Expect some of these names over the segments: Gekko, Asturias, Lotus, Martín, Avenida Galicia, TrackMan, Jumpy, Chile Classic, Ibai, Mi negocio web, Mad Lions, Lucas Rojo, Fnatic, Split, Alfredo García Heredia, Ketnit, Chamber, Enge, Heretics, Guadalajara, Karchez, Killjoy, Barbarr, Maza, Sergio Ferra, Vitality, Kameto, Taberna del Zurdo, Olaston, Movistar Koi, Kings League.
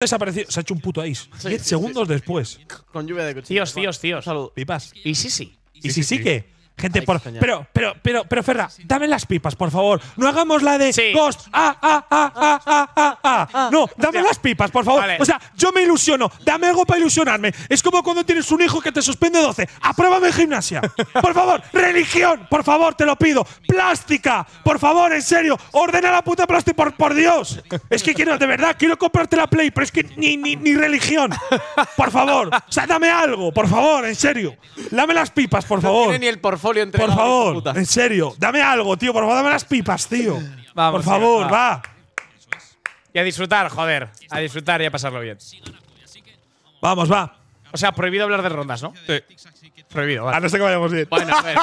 Desaparecido. Se ha hecho un puto ace. 10 segundos después. Con lluvia de cuchillo. Tíos. Salud. Pipas. Y sí. ¿Y sí que? Gente, por… Pero, Ferra, dame las pipas, por favor. No hagamos la de… Sí. Ghost. No, dame las pipas, por favor. Vale. O sea, yo me ilusiono. Dame algo para ilusionarme. Es como cuando tienes un hijo que te suspende 12. Apruébame en gimnasia. Por favor. Religión. Por favor, te lo pido. Plástica. Por favor, en serio. Ordena la puta plástica, por Dios. Es que quiero, de verdad, quiero comprarte la Play, pero es que ni religión. Por favor. O sea, dame algo, por favor, en serio. Dame las pipas, por favor. No tiene ni el por favor. Por favor, en serio, dame algo, tío. Por favor, dame las pipas, tío. Vamos, por favor, tío, va. Y a disfrutar, joder. A disfrutar y a pasarlo bien. Vamos, va. O sea, prohibido hablar de rondas, ¿no? Sí. Prohibido, vale. A no ser que vayamos bien. Bueno, a ver.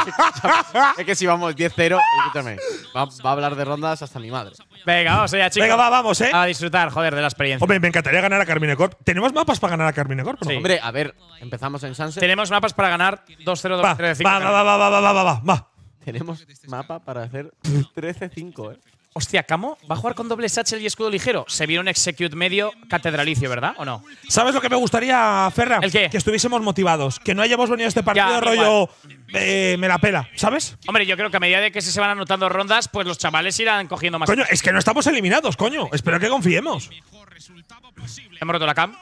Es que si vamos 10-0, escúchame. Va a hablar de rondas hasta mi madre. Venga, vamos allá, chicos. Venga, va, vamos, ¿eh? A disfrutar, joder, de la experiencia. Hombre, me encantaría ganar a Karmine Corp. ¿Tenemos mapas para ganar a Karmine Corp? Sí. Hombre, a ver, empezamos en Sunset. Tenemos mapas para ganar 2-0, 2-3, 5. Va. Tenemos mapa para hacer 13-5, ¿eh? Hostia, Kamo va a jugar con doble satchel y escudo ligero. Se viene un execute medio catedralicio, ¿verdad? ¿O no? ¿Sabes lo que me gustaría, Ferra? ¿El qué? Que estuviésemos motivados. Que no hayamos venido a este partido ya, rollo… me la pela, ¿sabes? Hombre, yo creo que a medida de que se van anotando rondas, pues los chavales irán cogiendo más… Coño, es que no estamos eliminados, coño. Espero que confiemos. Hemos roto la cam.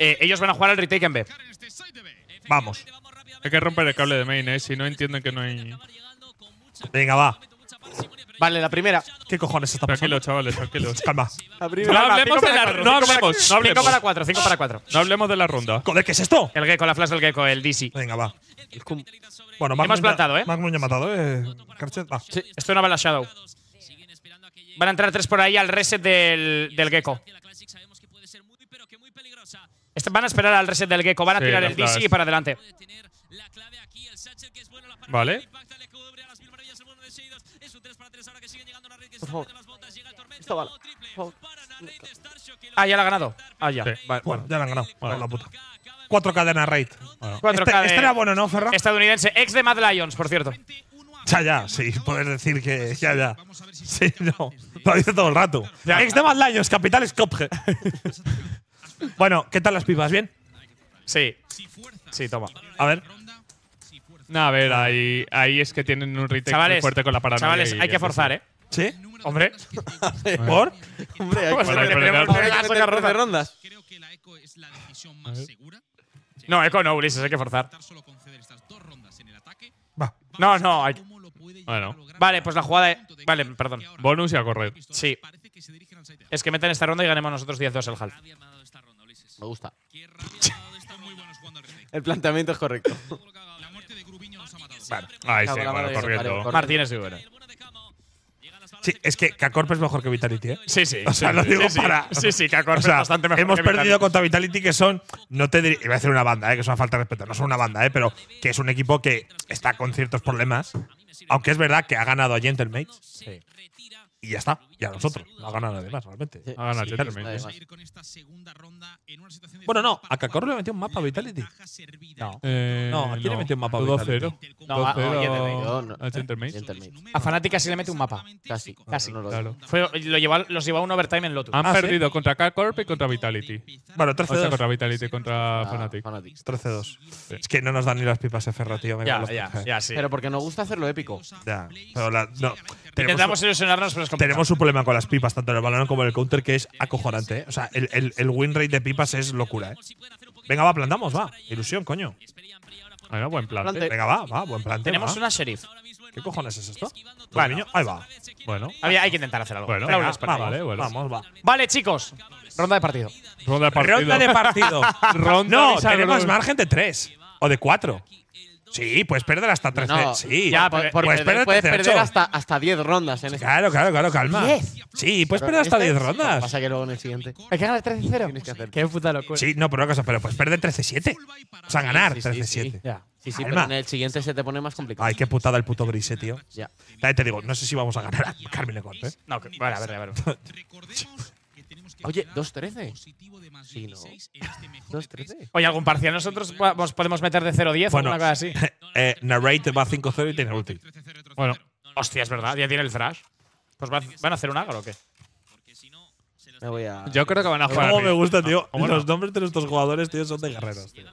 Ellos van a jugar al retake en B. Vamos. Hay que romper el cable de main, si no entienden que no hay… Venga, va. Vale, la primera. ¿Qué cojones está pasando? Tranquilos, chavales, tranquilos. Calma. No hablemos. 5 para 4, 5 para 4. No hablemos de la ronda. Joder, ¿qué es esto? El Gekko, la flash del Gekko, el DC. Venga, va. Bueno, Magnum plantado, ¿eh? Magnum ya ha matado, ¿eh? Karchez, va. Sí. Esto es una bala Shad0w. Van a entrar 3 por ahí al reset del Gekko. Van a esperar al reset del Gekko. Van a tirar el DC y para adelante. Vale. Por favor. Esta bala. Por favor. Ah, ya la ha ganado. Ah, ya. Sí. Vale, bueno, ya la han ganado. Vale. La puta. 4 cadenas raid. Bueno. Este era bueno, ¿no, Ferra? Estadounidense, ex de Mad Lions, por cierto. Ya, sí. Puedes decir que… Ya. Sí, no. Lo dice todo el rato. Ya. Ex de Mad Lions, capital es Skopje. Bueno, ¿qué tal las pipas? ¿Bien? Sí. Sí, toma. A ver. No, a ver, ahí es que tienen un retake muy fuerte con la paranoia. Chavales, hay que forzar, ¿eh? ¿Sí? Hombre. ¿Por? Hombre, hay que rondas. Creo que la eco es la decisión más segura. No, eco no, Ulises, hay que forzar. Va. No, hay… Bueno. Vale, pues la jugada… Vale, perdón. Bonus y a correr. Sí. Es que meten esta ronda y ganemos nosotros 10-2 el half. Me gusta. El planteamiento es correcto. Vale. Ahí sí, bueno, correcto. Martín es bueno. Sí, es que K-Corp es mejor que Vitality, ¿eh? Sí. O sea, lo digo para… Sí, K-Corp es bastante mejor. Hemos perdido contra Vitality, que son… No te diría… Iba a decir una banda, que es una falta de respeto. No son una banda, pero que es un equipo que está con ciertos problemas. Aunque es verdad que ha ganado a Gentlemates. Sí. Y ya está. Y a nosotros. No ha ganado además, realmente. Sí. Ha ganado a Gentlemates. Bueno, no. A K-Corp le metió un mapa a Vitality. No. No, ¿a quién le metió un mapa a Vitality? 2-0. No, a Gentlemates. A Fnatic casi le mete un mapa. Casi. No, claro. Los llevó a un overtime en Lotus. Han perdido contra K-Corp y contra Vitality. Bueno, 13-2. O sea, contra Vitality y contra Fnatic. 13-2. Sí. Es que no nos dan ni las pipas, Ferra, tío. Ya, sí. Pero porque nos gusta hacerlo épico. Ya. Pero no. Intentamos ilusionarnos, pero es complicado. Tenemos un problema con las pipas, tanto en el Valorant como en el Counter, que es acojonante. O sea, el win rate de pipas es locura, ¿eh? Venga, va, plantamos, va. Ilusión, coño. Venga, buen plante. Venga, va, buen plante. Tenemos una Sheriff. ¿Qué cojones es esto? Vale, niño, ahí va. Bueno. Hay que intentar hacer algo. Bueno, venga, vamos, va. Vale, chicos. Ronda de partido. No, tenemos margen de 3. O de 4. Sí, puedes perder hasta 13. No, sí, ya, puedes perder hasta 10 rondas. En claro, calma. ¿10? Sí, puedes perder hasta 10 rondas. Pasa que luego en el siguiente… ¿Hay que ganar 13-0? Qué puta locura. Sí, no, pero una cosa, pero puedes perder 13-7. O sea, ganar 13-7. Sí. Ya. Sí, pero en el siguiente se te pone más complicado. Ay, qué putada el puto Breeze, tío. Ya. Te digo, no sé si vamos a ganar a Karmine Corp, ¿eh? No, vale, a ver. Oye, 2-13. Sí, no. 2-13. Oye, algún parcial. Nosotros podemos meter de 0-10 o una cosa así. Narrate va 5-0 y tiene ulti. Bueno. Hostia, es verdad. Ya tiene el thrash. Pues ¿van a hacer un agro o qué? Me voy a… Yo creo que van a jugar. Cómo me gusta, tío. Los nombres de estos jugadores, tío, son de guerreros, tío.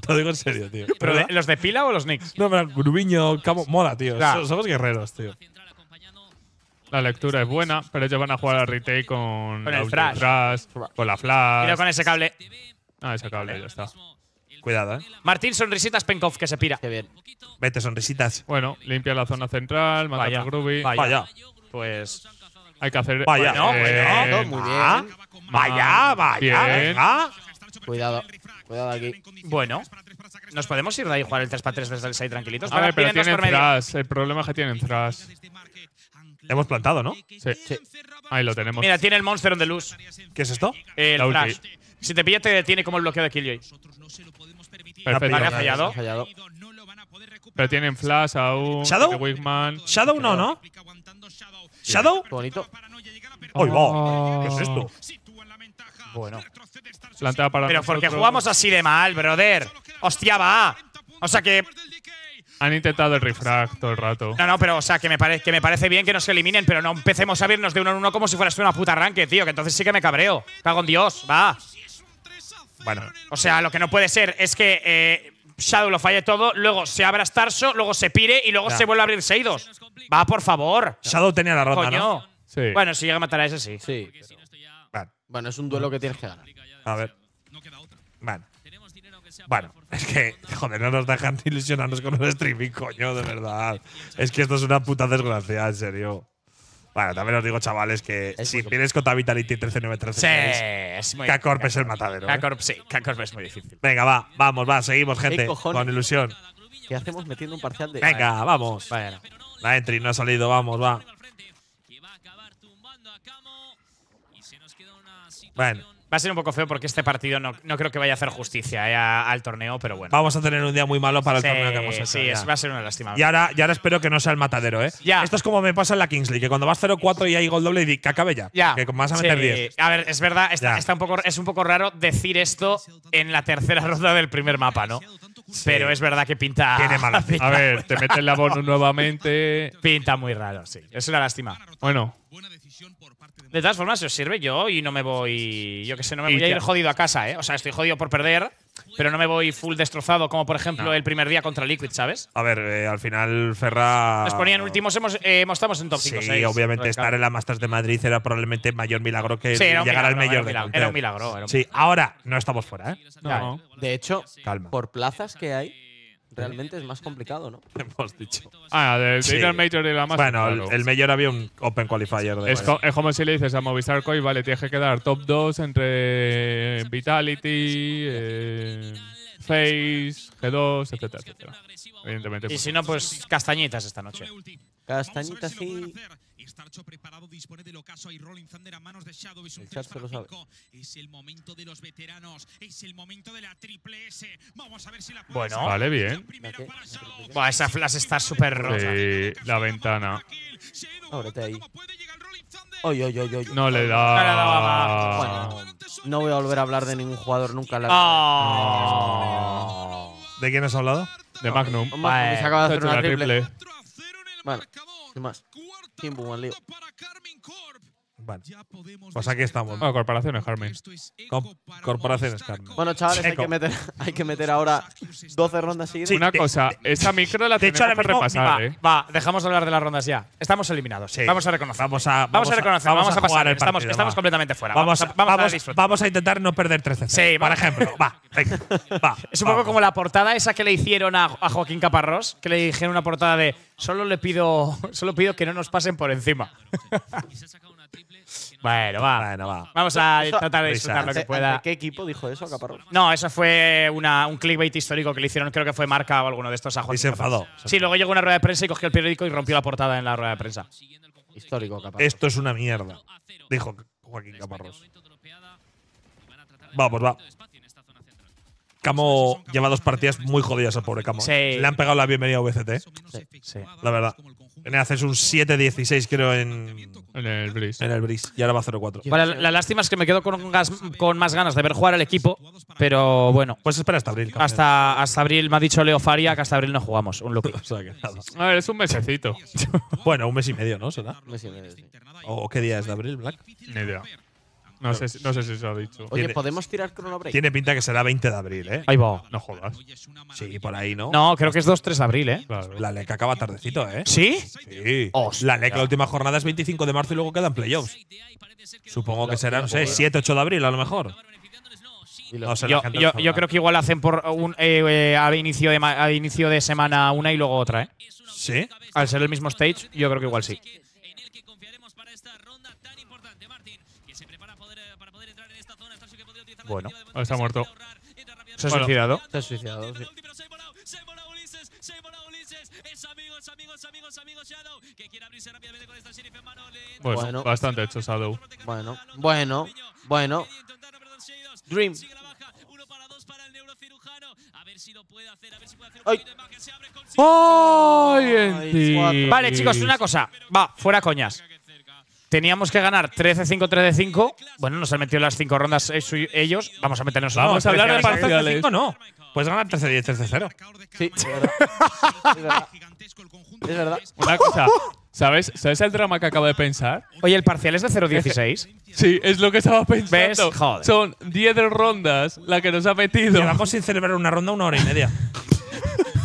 Te lo digo en serio, tío. ¿Pero los de pila o los Knicks? No, pero Grubinho, Kamo… Mola, tío. Somos guerreros, tío. La lectura es buena, pero ellos van a jugar al retake con el flash. Con la flash. Mira con ese cable. Ah, ese cable, ya está. Cuidado, Martín, sonrisitas, Penkov, que se pira. Qué bien. Vete, sonrisitas. Bueno, limpia la zona central, mata a Grubi. Vaya. Pues… Hay que hacer… Vaya. Bueno, muy bien. Vaya, vaya, venga. Cuidado. Cuidado aquí. Bueno. Nos podemos ir de ahí y jugar el 3x3 desde el side tranquilitos. A ver, pero tienen Thrash. El problema es que tienen Thrash. Hemos plantado, ¿no? Sí. Ahí lo tenemos. Mira, tiene el Monster on the Loose. ¿Qué es esto? El Thrash. Si te pilla, te detiene como el bloqueo de Killjoy. Perfecto. Ha fallado. Pero tienen Flash aún. ¿Shad0w? Wigman. ¿Shad0w no, no? ¿Shad0w? Qué bonito. ¡Ay, va! ¿Qué es esto? Bueno. Plantea para… Pero porque jugamos así de mal, brother. ¡Hostia, va! O sea que… Han intentado el refrag todo el rato. No, no, pero o sea, que me parece bien que nos eliminen, pero no empecemos a vernos de uno en uno como si fueras una puta arranque, tío, que entonces sí que me cabreo. Cago en Dios, va. Bueno. O sea, lo que no puede ser es que Shad0w lo falle todo, luego se abra Starxo, luego se pire y luego se vuelve a abrir Seidos. Va, por favor. Shad0w tenía la ronda, coño, ¿no? Sí. Bueno, si llega a matar a ese, sí. Sí. Pero… Bueno, es un duelo que tienes que ganar. A ver. Vale. Bueno, es que, joder, no nos dejan ilusionarnos con el streaming, coño, de verdad. Es que esto es una puta desgracia, en serio. Bueno, también os digo, chavales, que si vienes contra Vitality 13-9-13-6, sí, K-Corp es el matadero. K-Corp, sí, K-Corp es muy difícil. Venga, va, vamos, va, seguimos, gente, con ilusión. ¿Qué hacemos metiendo un parcial de…? Venga, vamos. Bueno. La entry no ha salido, vamos, va. Bueno. Va a ser un poco feo porque este partido no creo que vaya a hacer justicia al torneo, pero bueno. Vamos a tener un día muy malo para el torneo que hemos hecho. Sí, va a ser una lástima. Y ahora espero que no sea el matadero, ¿eh? Ya. Esto es como me pasa en la Kingsley, que cuando vas 0-4 y hay gol doble y que acabe ya. Que vas a meter 10. A ver, es verdad, es un poco raro decir esto en la tercera ronda del primer mapa, ¿no? Sí. Pero es verdad que pinta… Tiene mala. A ver, te meten la bonus nuevamente… Pinta muy raro, sí. Es una lástima. Bueno… De todas formas, si os sirve yo y no me voy… Yo qué sé, no me voy a ir jodido a casa, ¿eh? O sea, estoy jodido por perder, pero no me voy full destrozado como, por ejemplo, el primer día contra Liquid, ¿sabes? A ver, al final Ferra… Nos ponían últimos, estamos en top 5, sí, 6. Sí, obviamente estar en la Masters de Madrid era probablemente el mayor milagro que llegar al mayor de Counter. Era un milagro. Sí, ahora no estamos fuera, ¿eh? No. De hecho, calma. Por plazas que hay… Realmente es más complicado, ¿no? Hemos dicho. Ah, del Major y la Master. Bueno, claro. El Major había un Open Qualifier. Es como si le dices a Movistar Koi, vale, tienes que quedar top 2 entre Vitality, Face, G2, etcétera, etcétera. Evidentemente. Y si no, pues castañitas esta noche. Castañitas sí. Starxo preparado, dispone del ocaso. Hay rolling thunder a manos de Shad0w. Es un 3 para Gekko. Es el momento de los veteranos. Es el momento de la triple S. Vamos a ver si la puede… Bueno, vale, bien. Buah, esa flash está súper rota. Sí, la ventana. Ábrete ahí. Oy. No le da… Bueno, no voy a volver a hablar de ningún jugador nunca. ¿De quién has hablado? De Magnum. Vale. Se acaba de hacer una triple. Bueno, sin más. Para Karmine Corp. Vale. Pues aquí estamos. Bueno, corporaciones, Karmine. Corporaciones, Karmine. Bueno, chavales, hay que meter ahora 12 rondas seguidas. Sí, una cosa, esta micro la tenemos que repasar, ¿eh? Va, dejamos de hablar de las rondas ya. Estamos eliminados. Sí. Vamos a reconocer. Vamos a pasar. Estamos completamente fuera. Vamos a intentar no perder 13. Sí, por ejemplo. Es un poco como la portada esa que le hicieron a Joaquín Caparrós, que le dijeron una portada de… Solo pido que no nos pasen por encima. Bueno, va. Vamos a tratar de disfrutar lo que pueda. ¿Qué equipo dijo eso, Caparrós? No, eso fue un clickbait histórico que le hicieron, creo que fue Marca o alguno de estos a Joaquín. Y se enfadó. Sí, luego llegó una rueda de prensa y cogió el periódico y rompió la portada en la rueda de prensa. Histórico, Caparrós. Esto es una mierda, dijo Joaquín Caparrós. Vamos, va. Kamo lleva 2 partidas muy jodidas al pobre Kamo. Sí. Le han pegado la bienvenida a VCT. Sí. La verdad. Viene a hacer un 7-16, creo, en el Breeze. Y ahora va 0-4. Vale, la lástima es que me quedo con más ganas de ver jugar al equipo. Pero bueno. Pues espera hasta abril. Hasta abril me ha dicho Leo Faria que hasta abril no jugamos. Un looping. O sea, que nada. A ver, es un mesecito. Bueno, un mes y medio, ¿no? ¿Será? Un mes y medio. ¿O qué día es de abril, Black? Ni idea. No sé si se ha dicho. Oye, ¿podemos tirar Chrono Break? Tiene pinta que será 20 de abril, ¿eh? Ahí va. No jodas. Sí, por ahí, ¿no? No, creo que es 2-3 de abril, ¿eh? Claro. La LEC acaba tardecito, ¿eh? ¿Sí? Sí. Hostia. La LEC, la última jornada es 25 de marzo y luego quedan playoffs. Supongo que será, no sé, 7-8 de abril a lo mejor. No sé, yo creo que igual hacen por un a inicio de semana una y luego otra, ¿eh? ¿Sí? Al ser el mismo stage, yo creo que igual sí. Bueno, está muerto. Se ha suicidado. Se ha suicidado, sí. Bueno, bastante hecho Shad0w. Bueno. Dream. ¡Ay! Vale, chicos, una cosa. Va, fuera coñas. Teníamos que ganar 13-5, 13-5. Bueno, nos han metido las 5 rondas ellos. Vamos a meternos… Vamos a hablar de parciales. 5 no. Puedes ganar 13-10, 13-0. Sí, es verdad. Es verdad. Una cosa… ¿Sabes el drama que acabo de pensar? Oye, el parcial es de 0-16. Sí, es lo que estaba pensando. ¿Ves? Joder. Son 10 rondas la que nos ha metido. Llevamos sin celebrar una ronda una hora y media.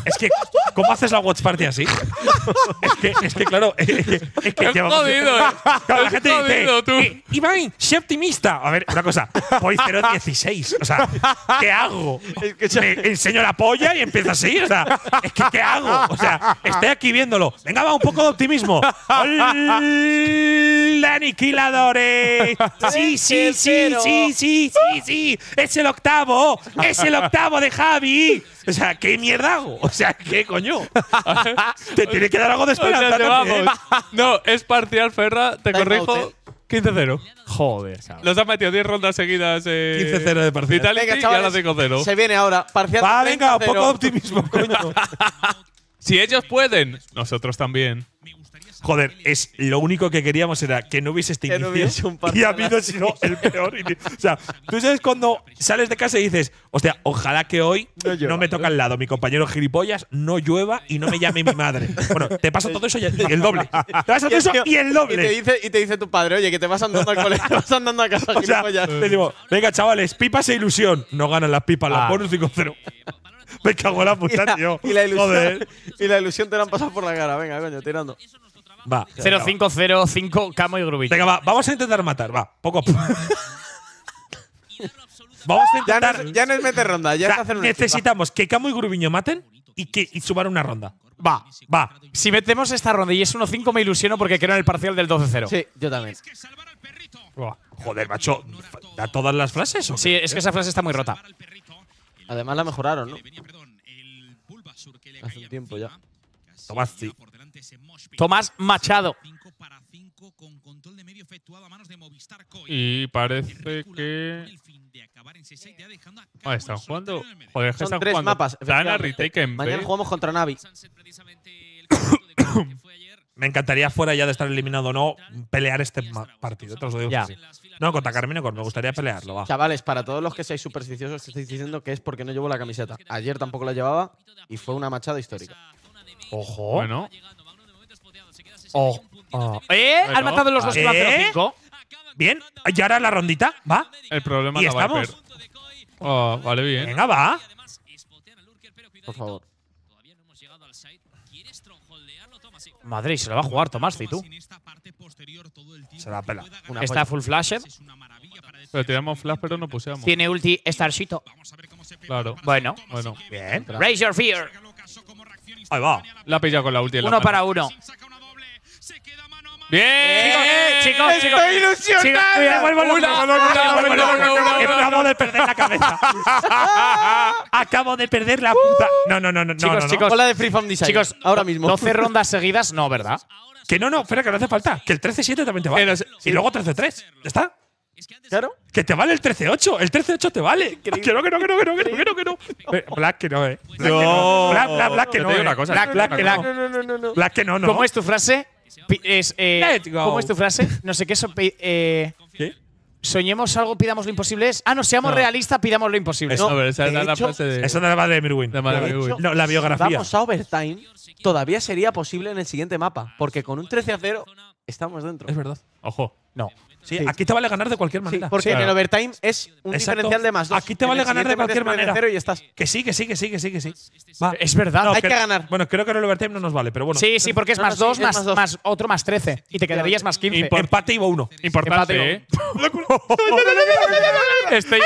Es que, ¿cómo haces la watch party así? es que claro… Es que llevamos… jodido, claro, la gente jodido, dice… Ibai, sé optimista. A ver, una cosa. Voy 0-16. O sea, ¿qué hago? ¿Me enseño la polla y empiezo así? O sea, es que ¿qué hago? O sea, estoy aquí viéndolo. Venga, va, un poco de optimismo. ¡Hola, aniquiladores! Sí. Es el octavo de Javi. O sea, ¿qué mierda hago? O sea, ¿qué coño? Te tiene que dar algo de esperanza. O sea, vamos. No, es parcial, Ferra. Te corrijo. 15-0. Joder, cabrón. Los han metido 10 rondas seguidas. 15-0 de parcial. Vitality, venga, chavales, y ahora 5-0. Se viene ahora. Parcial. Va, venga, un poco de optimismo, coño. Si ellos pueden, nosotros también. Joder, es lo único que queríamos era que no hubiese este inicio, no hubiese un y ha habido sino el peor inicio. O sea, tú sabes cuando sales de casa y dices, hostia, ojalá que hoy no me toque al lado mi compañero gilipollas, no llueva y no me llame mi madre. Bueno, te pasa todo eso y el doble. Te pasa todo eso y el doble. Y te dice tu padre, oye, que te vas andando al colegio, te vas andando a casa, gilipollas. O sea, te digo, venga, chavales, pipas e ilusión. No ganan las pipas, las ponen 5-0. Me cago en la puta, tío. Y la ilusión te la han pasado por la cara. Venga, coño, tirando. Va. 0-5-0-5, Kamo y Grubinho. Venga, va. Vamos a intentar matar, va. Poco a poco. Vamos a intentar… Ya no es meter ronda, ya es hacer una… Necesitamos que Kamo y Grubinho maten y suban una ronda. Va. Si metemos esta ronda y es 1-5, me ilusiono porque creo en el parcial del 12-0. Sí, yo también. Joder, macho. ¿Da todas las frases? ¿O qué? Sí, es que esa frase está muy rota. Además la mejoraron, ¿no? Hace un tiempo ya. Tomás, sí. Tomás Machado. Y parece que… Ah, están jugando… Joder, son tres jugando mapas. Mañana jugamos contra Navi. Me encantaría, fuera ya de estar eliminado o no, pelear este partido. Te lo digo así. No, contra Karmine Corp, me gustaría pelearlo. Va. Chavales, para todos los que seáis supersticiosos, que estáis diciendo que es porque no llevo la camiseta. Ayer tampoco la llevaba y fue una machada histórica. Ojo. Bueno. Bueno, han matado los dos con la 0-5. Bien. Y ahora la rondita. Va. El problema es la Viper. Vale, bien. Venga, va. Por favor. Madre, y se lo va a jugar Tomás, y tú. Se la pela. Está full flasher. Pero tiramos flash, pero no puseamos. Tiene ulti Starxito. Claro. Bueno. Bien. Raise your fear. Ahí va. La ha pillado con la ulti. Uno para uno. ¡Bien! ¡Chicos! ¡Estoy ilusionado! Acabo de perder la cabeza. Acabo de perder la puta… No. Chicos. Hola de Free From Design. Chicos, ahora mismo. 12 rondas seguidas, no, ¿verdad? Que no. Espera, que no hace falta. Que el 13-7 también te vale. Y luego 13-3. ¿Ya está? Claro. Que te vale el 13-8. El 13-8 te vale. Que no. Black que no, Black que no. ¿Cómo es tu frase? ¿Cómo es tu frase? No sé qué es… ¿Qué? Soñemos algo, pidamos lo imposible. Seamos realistas, pidamos lo imposible. No, esa es la frase de… Esa es la madre de Mirwin. No, la biografía. Si vamos a overtime, todavía sería posible en el siguiente mapa. Porque con un 13-0… estamos dentro. Es verdad. Ojo. No. Sí, sí. Aquí te vale ganar de cualquier manera. Sí, porque claro, en el overtime es un diferencial de +2. Aquí te vale ganar de cualquier manera. Y estás. Que sí, que sí, que sí, que sí, que sí. Va. Es verdad. No, hay que ganar. Bueno, creo que en el overtime no nos vale, pero bueno. Sí, sí, porque es +2, sí, más 2, más otro, más 13. Y te quedarías más 15. Empate y 1. Importante, ¿eh? Estoy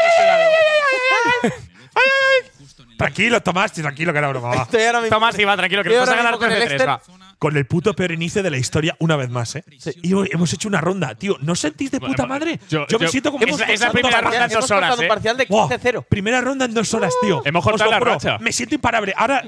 tranquilo, Tomás. Tranquilo, que era broma. Tomás, iba, tranquilo, que vas a ganar 3-3. Con el puto peor inicio de la historia una vez más, ¿eh? Sí. Y hemos hecho una ronda, tío. ¿No os sentís de puta madre? Yo me siento como… Es la primera ronda en 2 horas, ¿eh? Parcial de 15-0. Wow, primera ronda en 2 horas, tío. Hemos cortado la racha. Me siento imparable. Ahora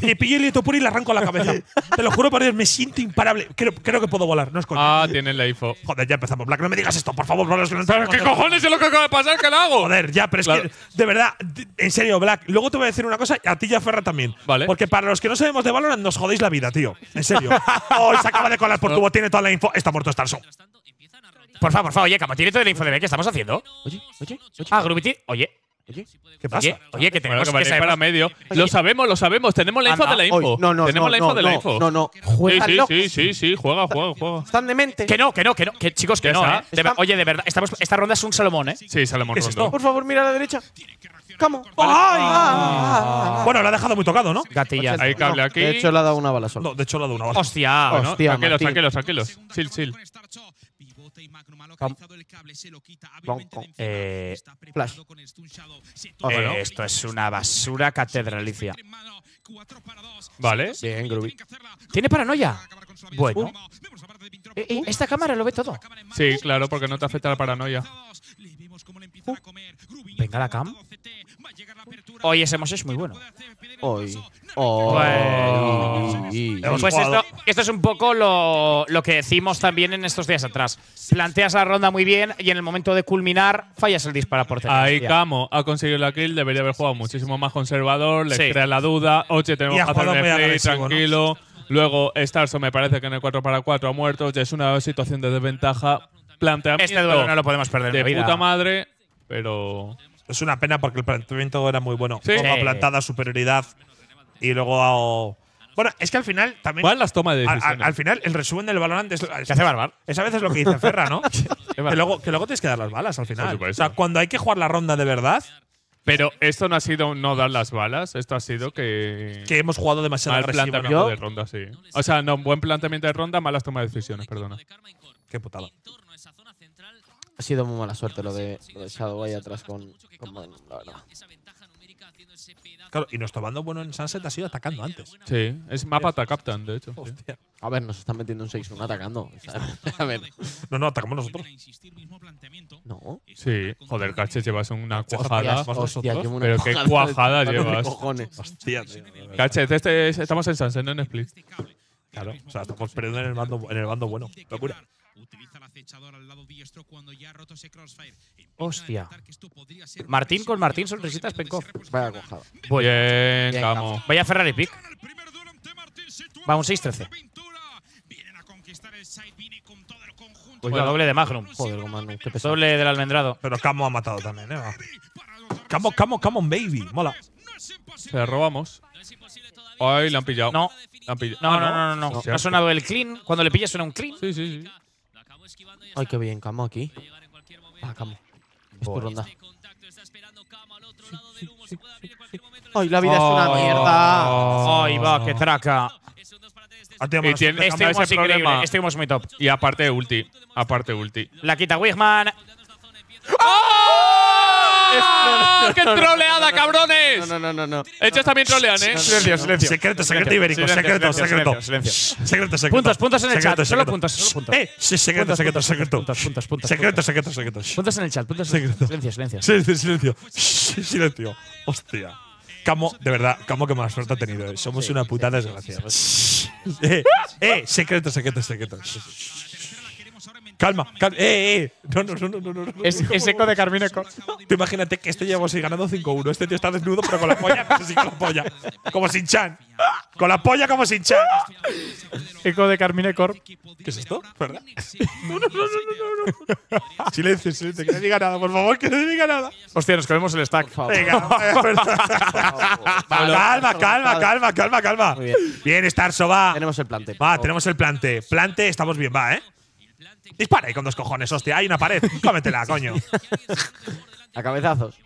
le pillo el hito puro y le arranco la cabeza. Te lo juro por Dios, me siento imparable. Creo que puedo volar, no es coño. Ah, tienen la info. Joder, ya empezamos. Black, no me digas esto, por favor. Pero ¿qué cojones es lo que acaba de pasar? ¿Qué le hago? Joder, ya, pero es que… De verdad, en serio, Black. Luego te voy a decir una cosa, a ti y a Ferra también. Vale. Porque para los que no sabemos de Valorant, nos jodéis la vida, tío. En serio. Hoy se acaba de colar por tubo, tiene toda la info. Está muerto Starxo. Por favor, oye, Kamo, tiene toda la info de mí. ¿Qué estamos haciendo? Oye. Ah, Grubiti. Oye. ¿Qué pasa? Oye, que tenemos que salir para medio. Lo sabemos. Tenemos la info de la info. Tenemos la info de la info. No. Sí. Juega. Están demente. Que no. Que, chicos, que no, ¿eh? Oye, de verdad. Esta ronda es un Salomón, ¿eh? Sí, Salomón rondo. Por favor, mira a la derecha. ¡Kamo! ¡Ay! Bueno, lo ha dejado muy tocado, ¿no? Gatillas. Hay cable aquí. De hecho, le ha dado una bala sola. ¡Hostia! Tranquilos. Chill. Flash. Esto es una basura catedralicia. Vale. Bien, Groovy. ¿Tiene paranoia? Bueno. Esta cámara lo ve todo. Sí, claro, porque no te afecta la paranoia. Venga la cam. Hoy ese Moses es muy bueno. Hoy. Pues esto es un poco lo que decimos también en estos días atrás. Planteas la ronda muy bien y en el momento de culminar fallas el disparo por tener. Ahí Kamo ha conseguido la kill. Debería haber jugado muchísimo más conservador. Le crea la duda. Oye, tenemos que hacer el play tranquilo. ¿No? Luego Starxo me parece que en el 4-4 ha muerto. Ya es una situación de desventaja. Planteamiento este duelo no lo podemos perder de vida. Puta madre, pero… Es una pena porque el planteamiento era muy bueno. Sí. Toma plantada, superioridad y luego… Bueno, es que al final también… ¿Cuál las tomas de decisiones? Al final, el resumen del Valorant es… ¿Qué hace Barbar? Es a veces lo que dice Ferra, ¿no? que luego tienes que dar las balas al final. O sea, cuando hay que jugar la ronda de verdad… Pero esto no ha sido no dar las balas, esto ha sido que… Que hemos jugado demasiado agresivo. Mal planteamiento de ronda, sí. O sea, no, buen planteamiento de ronda, malas tomas de decisiones, perdona. Qué putada. Ha sido muy mala suerte lo de Shad0w ahí atrás con Magnum, la verdad. Claro, y nuestro bando bueno en Sunset ha sido atacando antes. Sí, es mapa atacaptan, de hecho. Hostia. A ver, nos están metiendo un 6-1 atacando. A ver. No, atacamos nosotros. No. Sí. Joder, Karchez, llevas una cuajada. Hostia, pero qué cuajada llevas. Hostia, tío. Karchez, estamos en Sunset, no en Split. Claro, o sea, estamos perdiendo en el bando bueno. Locura. Utiliza la acechadora al lado diestro cuando ya ha roto ese crossfire. Hostia. Martín con Martín, sonrisitas, Penkov. Vaya cojado. Bien, Kamo. Vaya Ferrari pick. Va un 6-13. Pues la doble de Magnum. Joder, Magnum. Qué pesado. Doble del almendrado. Pero Kamo ha matado también, ¿eh? Kamo, baby. Mola. Se la robamos. Ay, le han pillado. No. Ha sonado el clean. Cuando le pillas suena un clean. Sí. Ay, qué bien, Kamo aquí. Ah, Kamo. Es tu ronda. Sí. Ay, la vida es una mierda. Ay, va, qué traca. Estuvimos increíble. Estuvimos muy top. Y aparte ulti. La quita Wigman. ¡Oh! ¡Qué troleada, cabrones! No. Ellos también trolean, ¿eh? Silencio. Secreto ibérico. Silencio. Puntos en el chat. Solo puntos. Sí, secreto. Puntos. Puntos en el chat. Silencio. Hostia. Kamo, de verdad, Kamo, que mala suerte ha tenido. Somos una puta desgracia. Secreto. Calma. No. Es eco de Karmine Corp. Tú imagínate que esto llevamos así ganando 5-1. Este tío está desnudo, pero con la polla. Sí, con la polla. Como Sin Chan. Con la polla como Sin Chan. Eco de Karmine Corp. ¿Qué es esto? ¿Verdad? No. Silencio. Que no diga nada, por favor, que no diga nada. Hostia, nos comemos el stack. Venga. Calma. Muy bien, Starxo, va. Tenemos el plante. Estamos bien, va, ¿eh? Dispara ahí con dos cojones, hostia. Hay una pared. Cómetela, coño. A cabezazos.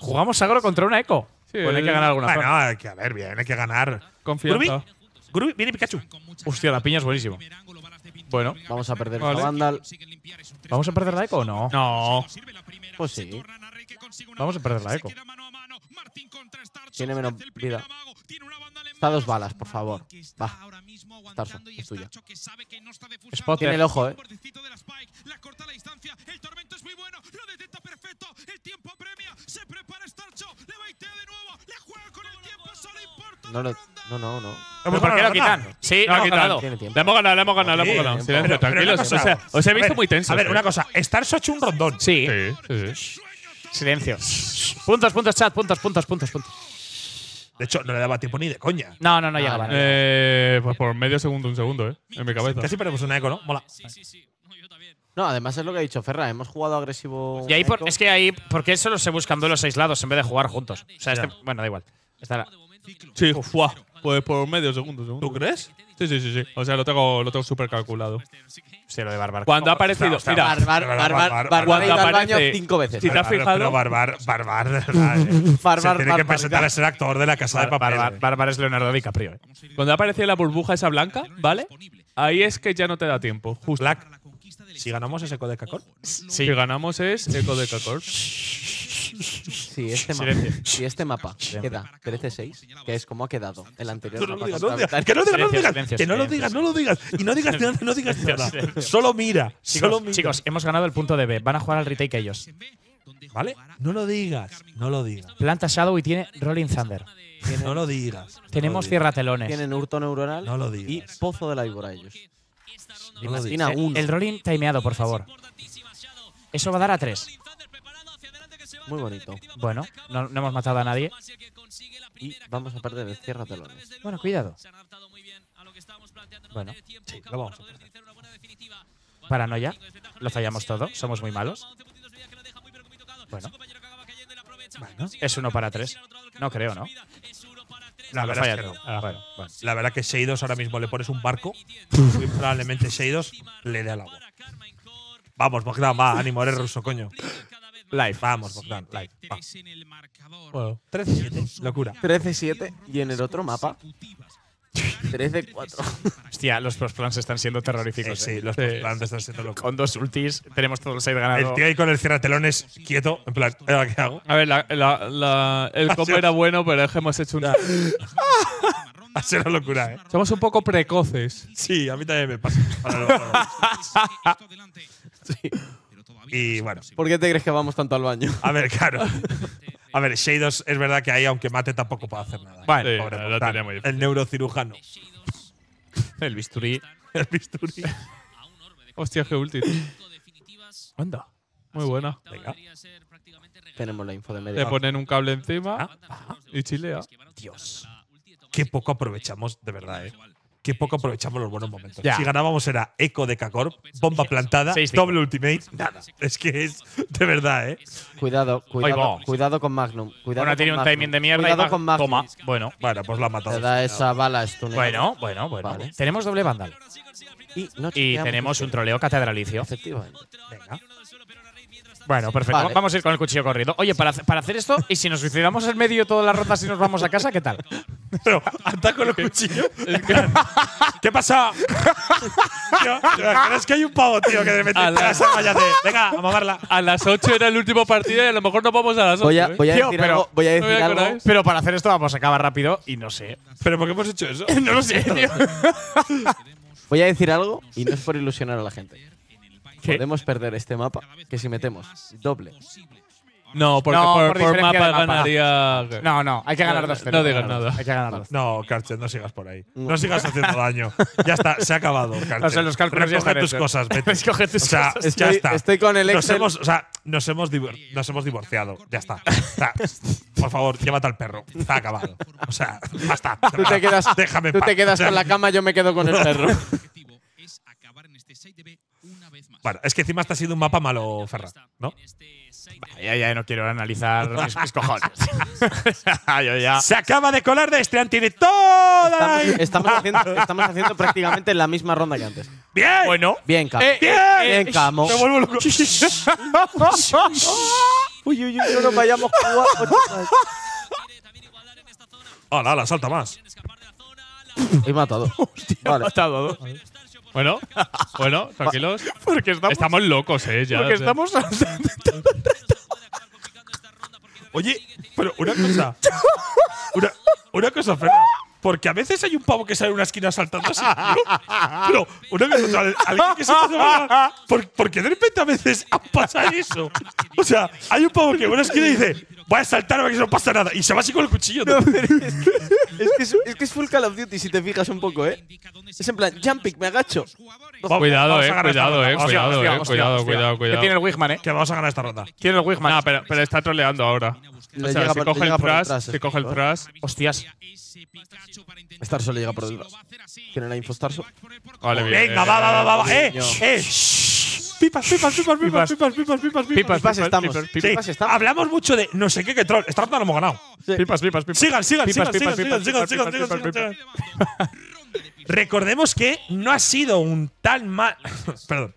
Jugamos Sagro contra una Echo. Sí, pues hay que ganar alguna. Bueno, hay que, a ver, bien, hay que ganar. Confianza. Grubi, viene Pikachu. Hostia, la piña es buenísimo. Bueno. Vamos a perder la Vandal. ¿Vamos a perder la Echo o no? No. Pues sí. Vamos a perder la Echo. Tiene menos vida. Está a dos balas, por favor. Va. Starxo, es tuya. Spot tiene el ojo, eh. No. ¿Pero por qué lo quitan? Sí, lo han quitado. Le hemos ganado. Silencio, tranquilos. O sea, os he visto muy tensos. A ver, una cosa. Starxo ha hecho un rondón. Sí. Silencio. Puntos, chat. Puntos. De hecho, no le daba tiempo ni de coña. No llegaba. Pues por medio segundo, un segundo, ¿eh? En mi cabeza. Casi perdemos una Echo, ¿no? Mola. Sí. No, yo también. No, además es lo que ha dicho Ferra. Hemos jugado agresivo… Y ahí por, es que ahí… Porque solo se buscan duelos aislados en vez de jugar juntos. O sea, este… Bueno, da igual. Estará. Sí, ¡fua! Pues por medio segundo. ¿Tú crees? Sí. O sea, lo tengo súper calculado. Sí, lo de Barbar. Cuando ha aparecido… Mira… Barbar ha ido al baño 5 veces. Si te has fijado… Pero Barbar… de verdad, se tiene que presentar a ser actor de La Casa de Papel. Barbar es Leonardo DiCaprio. Cuando ha aparecido la burbuja esa blanca, ¿vale? Ahí es que ya no te da tiempo. Justo. Si ganamos es Echo de Kakor. Si ganamos es Echo de Kakor. Sí, este mapa queda 13-6, que es como ha quedado el anterior. No lo digas. Y no digas nada. Solo mira. Chicos, hemos ganado el punto de B. Van a jugar al retake ellos. ¿Vale? No lo digas. Planta Shad0w y tiene Rolling Thunder. No lo digas. Tenemos cierratelones. Tienen hurto neuronal y pozo de la víbora ellos. Imagina uno. El rolling timeado, por favor. Eso va a dar a 3. Muy bonito. Bueno, no hemos matado a nadie. Y vamos a perder el cierratelones. Bueno, cuidado. Bueno, sí, lo vamos a perder. Paranoia. Lo fallamos todo. Somos muy malos. Bueno. Es 1 para 3. No creo, ¿no? La verdad, es que no. Bueno. La verdad que Shad0w ahora mismo le pones un barco. Muy probablemente Shad0w le dé al agua. Vamos, Bogdan, va. Ánimo, eres ruso, coño. Live, vamos, Bogdan, live. Va. Bueno, 13-7, locura. 13-7 y en el otro mapa… 13-4. Hostia, los prosplans están siendo terroríficos. Sí, los prosplans están siendo locos. Con 2 ultis tenemos todos los 6 ganados. El tío ahí con el cierratelones quieto, en plan, ¿qué hago? A ver, el combo era bueno, pero es que hemos hecho un… Ha sido una locura, ¿eh? Somos un poco precoces. Sí, a mí también me pasa. Sí. Y bueno… ¿Por qué te crees que vamos tanto al baño? A ver, claro. A ver, Shad0w es verdad que ahí, aunque mate, tampoco puede hacer nada. Vale, pobre, el neurocirujano. El bisturí. El bisturí. Hostia, qué ulti. Anda. Muy buena. Venga. Tenemos la info de medio. Te ponen un cable encima y chilea. Dios. Qué poco aprovechamos, de verdad, ¿eh? Qué poco aprovechamos los buenos momentos. Ya. Si ganábamos era Echo de Kakor, bomba plantada, doble ultimate, nada. Es que es de verdad, ¿eh? Cuidado con Magnum. Bueno, tiene un timing de mierda. Cuidado con Magnum. Toma. Bueno, pues la ha matado. Te da esa bala stunned. Bueno. Vale. Tenemos doble vandal. Y tenemos un troleo catedralicio. Efectivamente. Venga. Bueno, perfecto. Vale. Vamos a ir con el cuchillo corrido. Oye, para hacer esto, y si nos suicidamos en medio de todas las rondas y nos vamos a casa, ¿qué tal? Pero, ¿anda con los cuchillos? ¿Qué pasa? Es que hay un pavo, tío, que de meter a esa valla de… Venga, a mamarla. A las 8 era el último partido y a lo mejor no vamos a las 8. Voy a decir algo. Pero para hacer esto vamos a acabar rápido y no sé. ¿Pero por qué hemos hecho eso? No lo sé, tío. Voy a decir algo y no es por ilusionar a la gente. ¿Qué? Podemos perder este mapa, que si metemos doble… No, porque por mapa ganaría… No, hay que ganar 2-0. No digas nada. Hay que ganar 2-0. No, Karchez, no sigas por ahí. No sigas haciendo daño. Ya está, se ha acabado, Karchez. O sea, los cálculos ya están hechos. Recoge tus cosas. O sea, ya está. Estoy con el Excel. Nos hemos divorciado. Ya está. Por favor, llévate al perro. Está acabado. O sea, basta. Tú te quedas con la cama, yo me quedo con el perro. Bueno, es que encima este ha sido un mapa malo, Ferra, ¿no? Ya no quiero analizar mis cojones. Se acaba de colar de este anti de toda… Estamos haciendo prácticamente la misma ronda que antes. Bien. Bueno. Bien, Kamo. Bien, Kamo. Me vuelvo loco. Uy, uy, uy. No nos vayamos jugar. Ala, ala, salta más. He matado. Hostia, vale. He matado a dos. Bueno, bueno, tranquilos. Porque estamos locos, ya. Porque estamos saltando. Oye, pero una cosa. Una cosa, Ferra. Porque a veces hay un pavo que sale de una esquina saltando así. Pero una vez otra, alguien que se pasa. Porque de repente a veces pasa eso. O sea, hay un pavo que en una esquina dice: voy a saltar para que no pasa nada. Y se va así con el cuchillo. No, es que es full Call of Duty si te fijas un poco, ¿eh? Es en plan, jumping, me agacho. Cuidado, cuidado. Que tiene el Wigman, ¿eh? Que vamos a ganar esta ronda. Tiene el Wigman. No, pero está troleando ahora. O sea, se coge el thrash, se coge el thrash. Hostias. Starxo le llega por detrás. Tiene la info Starxo. Vale, venga, va. Pipas, estamos. Hablamos mucho de no sé qué que troll. Esta ronda lo hemos ganado. Pipas. Sigan. Recordemos que no ha sido un tan mal… Perdón.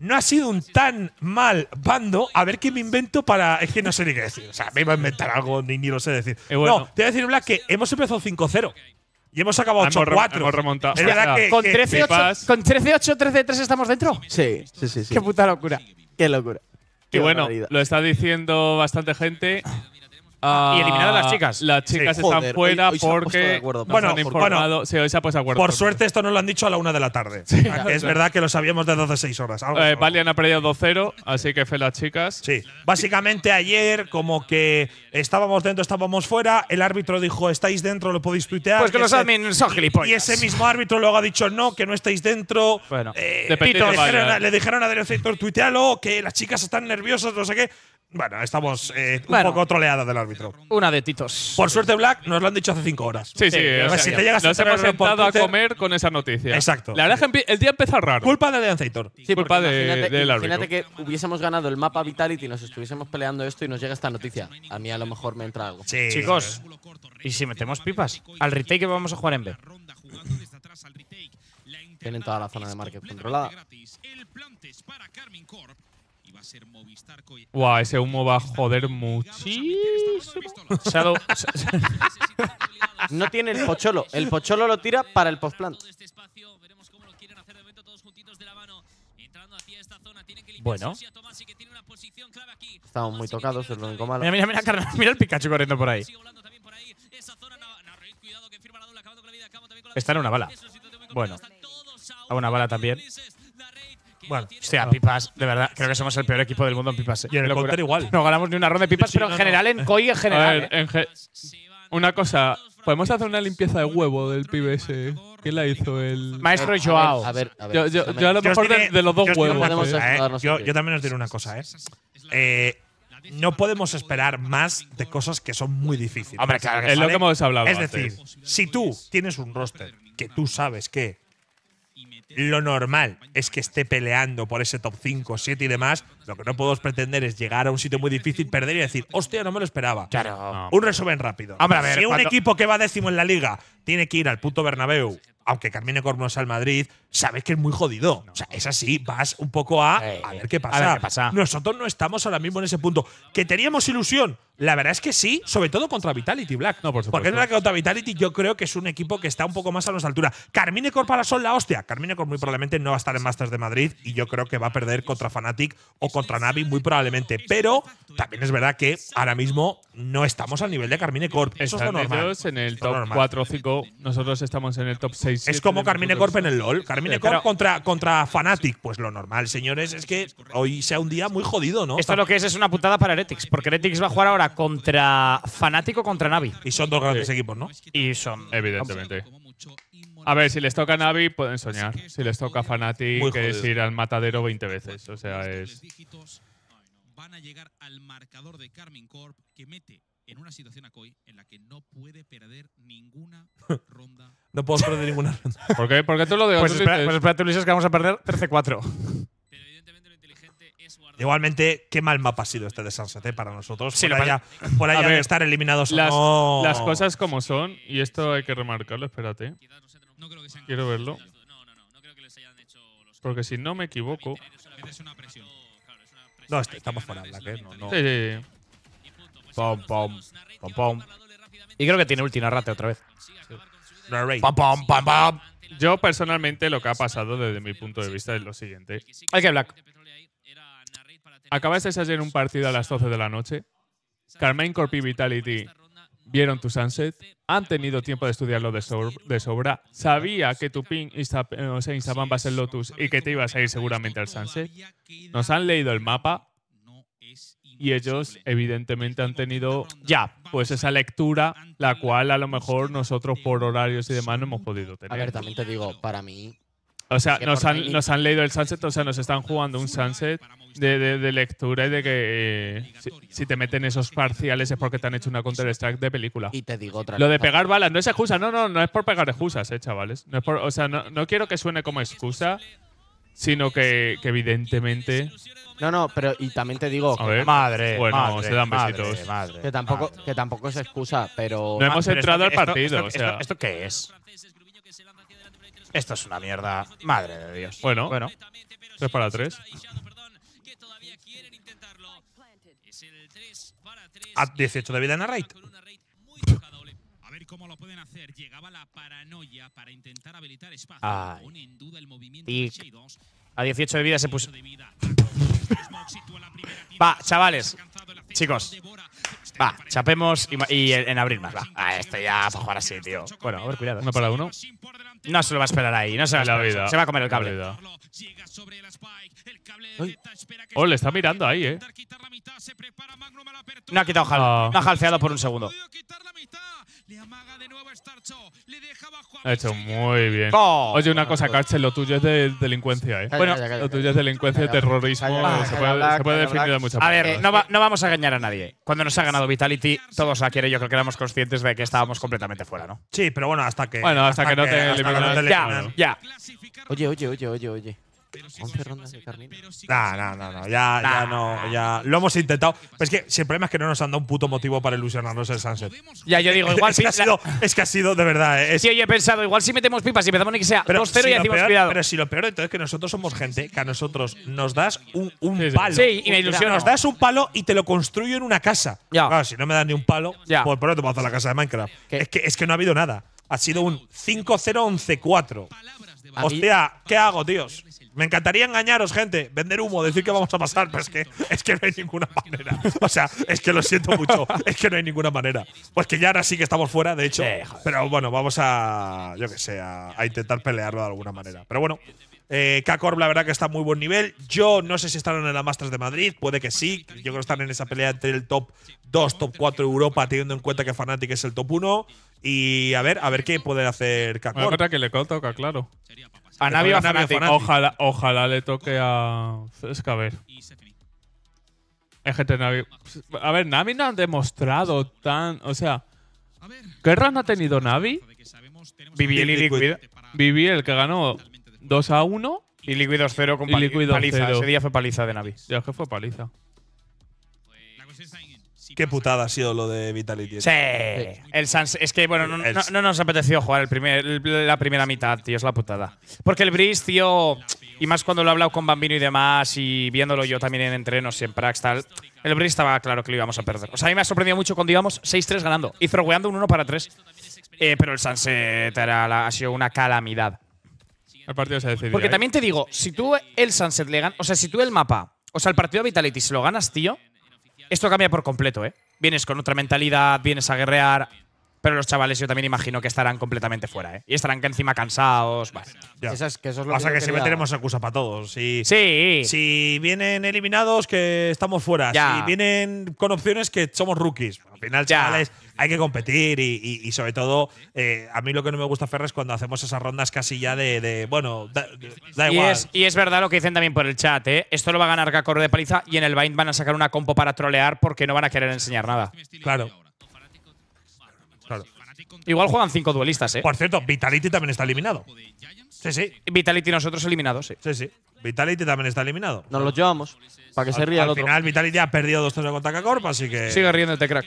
No ha sido un tan mal bando. A ver qué me invento para… Es que no sé ni qué decir. O sea, me iba a inventar algo, ni lo sé decir. Bueno. No, te voy a decir, Black, que hemos empezado 5-0. Y hemos acabado 8-4. Es verdad que… Con 13-8, 13-3 estamos dentro. Sí. Qué puta locura. Qué locura. Y bueno, lo está diciendo bastante gente… y eliminaron a las chicas. Las chicas están fuera porque… Bueno, hoy se ha puesto de acuerdo. Por suerte esto no lo han dicho a la 1 de la tarde. Sí, es verdad que lo sabíamos desde hace 6 horas. Valiant ha perdido 2-0, así que fe las chicas. Sí. Básicamente ayer como que estábamos dentro, estábamos fuera. El árbitro dijo, estáis dentro, lo podéis tuitear. Pues que los admin son gilipollas. Y ese mismo árbitro luego ha dicho, no, que no estáis dentro. Bueno, le dijeron a Director, tuitealo, que las chicas están nerviosas, no sé qué. Bueno, estamos un poco troleadas del árbitro. Una de titos. Por suerte, Black, nos lo han dicho hace 5 horas. Sí. O sea, si te llegas nos hemos sentado a comer con esa noticia. Exacto. La verdad es que el día empezó raro. Culpa de Director. Sí, culpa del árbitro. Imagínate que hubiésemos ganado el mapa Vitality y nos estuviésemos peleando esto y nos llega esta noticia. A mí a lo mejor me entra algo. Sí. Chicos, ¿y si metemos pipas? Al retake que vamos a jugar en B. Tienen toda la zona de market controlada. El plante es para Karmine Corp. Va a ser Movistar Koi. Guau, ese humo va a joder muchísimo. Shad0w. No tiene el pocholo. El pocholo lo tira para el postplant. Bueno. Estamos muy tocados, es lo único malo. Mira el Pikachu corriendo por ahí. Está en una bala. Bueno. A una bala también. Bueno, hostia, pipas, de verdad, creo que somos el peor equipo del mundo en pipas. Y en el counter igual. No ganamos ni una ronda de pipas, pero en general, en Koi en general. A ver, una cosa, ¿podemos hacer una limpieza de huevo del pibe ese? ¿Quién la hizo? El maestro Joao. A ver. Yo a lo mejor de los dos huevos. Yo también os diré una cosa, no podemos esperar más de cosas que son muy difíciles. Hombre, claro, es lo que hemos hablado. Es decir, si tú tienes un roster que tú sabes que… Lo normal es que esté peleando por ese top 5, 7 y demás. Lo que no podemos pretender es llegar a un sitio muy difícil, perder y decir, hostia, no me lo esperaba. Claro. No. Un resumen rápido. Hombre, a ver, si un equipo que va 10º en la liga tiene que ir al puto Bernabéu, aunque Karmine Corp no sea al Madrid, sabes que es muy jodido. No. O sea, es así, vas un poco a ver qué pasa. A ver qué pasa. Nosotros no estamos ahora mismo en ese punto. ¿Que teníamos ilusión? La verdad es que sí, sobre todo contra Vitality, Black. No, por supuesto. Porque es verdad que contra Vitality yo creo que es un equipo que está un poco más a nuestra altura. Karmine Corp ahora son la hostia. Karmine Corp muy probablemente no va a estar en Masters de Madrid y yo creo que va a perder contra Fnatic o contra Navi muy probablemente. Pero también es verdad que ahora mismo no estamos al nivel de Karmine Corp. Eso es lo normal. Ellos en el top 4 o 5, nosotros estamos en el top 6. Es como Karmine Corp en el LoL. Karmine Corp contra Fnatic. Pues lo normal, señores, es que hoy sea un día muy jodido, ¿no? Esto lo que es una putada para Heretics, porque Heretics va a jugar ahora contra Fnatic o contra Navi. Y son dos grandes equipos, ¿no? Y son… Evidentemente. A ver, si les toca a Navi, pueden soñar. Si les toca a Fnatic, es ir al matadero 20 veces. O sea, es… Van a llegar al marcador de Karmine Corp, que mete en una situación a Koi en la que no puede perder ninguna ronda. No puedo perder ninguna ronda. ¿Por qué? Porque tú lo dices. Pues espérate, Ulises, que vamos a perder 13-4. Igualmente, qué mal mapa ha sido este de Sunset para nosotros. Sí, por allá de estar eliminados. Las cosas como son, y esto hay que remarcarlo, espérate. Quiero verlo. No creo que les hayan hecho los Porque si no me equivoco… No, estamos fuera, Black, ¿eh? No. Sí. Pom, pom. Pom, pom. Y creo que tiene ulti Narrate otra vez. Sí. Pam, pam, pam, pam. Yo, personalmente, lo que ha pasado desde mi punto de vista es lo siguiente. Hay que Black. Acabaste ayer un partido a las 12 de la noche. Karmine Corp y Vitality vieron tu Sunset. Han tenido tiempo de estudiarlo de sobra. Sabía que tu ping Instaban va a ser Lotus y que te ibas a ir seguramente al Sunset. Nos han leído el mapa y ellos evidentemente han tenido ya pues esa lectura, la cual a lo mejor nosotros por horarios y demás no hemos podido tener. A ver, también te digo, para mí… O sea, nos han leído el Sunset, o sea, nos están jugando un Sunset de lectura y de que si te meten esos parciales es porque te han hecho una Counter-Strike de película. Y te digo otra vez. Lo de pegar balas no es excusa, no es por pegar excusas, chavales. No es por, o sea, no quiero que suene como excusa, sino que evidentemente… No, pero y también te digo… Que madre, bueno, madre, se dan besitos. Madre, que tampoco es excusa, pero… No hemos entrado al partido, o sea… ¿Esto qué es? Esto es una mierda. Madre de Dios. Bueno. 3-3. A 18 de vida en la raid. A ver cómo lo pueden hacer. Llegaba la paranoia para intentar habilitar espacio. Pone en duda el movimiento de G2. A 18 de vida se puso. Va, chavales. Chicos. Va, chapemos y en abrir más. Va, esto ya para jugar así, tío. Bueno, a ver, cuidado. 1 para 1. No se lo va a esperar ahí. No se va a esperar. Se va a comer el cable. Oh, le está mirando ahí, ¿eh? No ha quitado Hal. No ha halfeado por un segundo. Ha hecho muy bien. Oye, una cosa, Karchez, lo tuyo es de delincuencia, ¿eh? Bueno, lo tuyo es delincuencia, terrorismo… Se puede definir de muchas maneras. A ver, no vamos a engañar a nadie. Cuando nos ha ganado Vitality, todos la quieren. Yo creo que éramos conscientes de que estábamos completamente fuera, ¿no? Sí, pero bueno, hasta que… Bueno, hasta que no te eliminan. Ya. Oye. 11 rondas de Karmine. No. Ya. Lo hemos intentado. Pero es que si el problema es que no nos han dado un puto motivo para ilusionarnos el Sunset. Ya, yo digo, igual… es que ha sido de verdad. Sí, yo he pensado, igual si metemos pipas y empezamos ni que sea 2-0 y decimos cuidado. Pero si lo peor de todo es que nosotros somos gente que a nosotros nos das un palo. Sí, y me ilusiona. Nos das un palo y te lo construyo en una casa. Ya. Claro, si no me das ni un palo, por pronto vas a la casa de Minecraft. Es que no ha habido nada. Ha sido un 5-0-11-4. Hostia, ¿qué hago, tíos? Me encantaría engañaros, gente. Vender humo, decir que vamos a pasar, pero es que no hay ninguna manera. O sea, es que lo siento mucho. Es que no hay ninguna manera. Pues que ya ahora sí que estamos fuera, de hecho. Pero bueno, vamos a… Yo que sé, a intentar pelearlo de alguna manera. Pero bueno… K-Corp, la verdad que está a muy buen nivel. Yo no sé si están en la Masters de Madrid. Puede que sí. Yo creo que están en esa pelea entre el top 2, top 4 de Europa, teniendo en cuenta que Fnatic es el top 1. Y a ver qué puede hacer K-Corp. Bueno, que le toca, claro. A Navi va Fnatic. Ojalá le toque a… Es que a ver… Es gente Navi… A ver, Navi no han demostrado tan… O sea… ¿Qué run ha tenido Navi? BBL y Liquid. BBL, que ganó… 2-1 y Liquid 2-0 con paliza. Ese día fue paliza de Navi. Ya que fue paliza. Qué putada ha sido lo de Vitality. Sí. El Sunset, es que, bueno, no nos apeteció jugar la primera mitad, tío. Es la putada. Porque el Breeze, tío… Y más cuando lo he hablado con Bambino y demás, y viéndolo yo también en entrenos y en prax, tal… El Breeze estaba claro que lo íbamos a perder. O sea, a mí me ha sorprendido mucho cuando íbamos 6-3 ganando y throweando un 1-3. Pero el Sunset ha sido una calamidad. El partido se decidió. Porque también te digo, si tú el Sunset le ganas… O sea, si tú el mapa… O sea, el partido de Vitality, si lo ganas, tío… Esto cambia por completo, ¿eh? Vienes con otra mentalidad, vienes a guerrear… Pero los chavales yo también imagino que estarán completamente fuera, ¿eh? Y estarán que encima cansados… Vale. Pasa que siempre tenemos excusa para todos. Sí. Si vienen eliminados, que estamos fuera. Si vienen con opciones, que somos rookies. Al final, chavales… Hay que competir y sobre todo, a mí lo que no me gusta, Ferra, es cuando hacemos esas rondas casi ya da igual. Y es verdad lo que dicen también por el chat, ¿eh? Esto lo va a ganar Gakoro de paliza y en el Bind van a sacar una compo para trolear porque no van a querer enseñar nada. Claro. Igual juegan 5 duelistas, ¿eh? Por cierto, Vitality también está eliminado. Sí. Vitality nosotros eliminados, sí. Sí. Vitality también está eliminado. Nos los llevamos, para que se ría el otro. Al final, Vitality ha perdido 2-0 contra Gakoro, así que… Sigue riéndote, crack.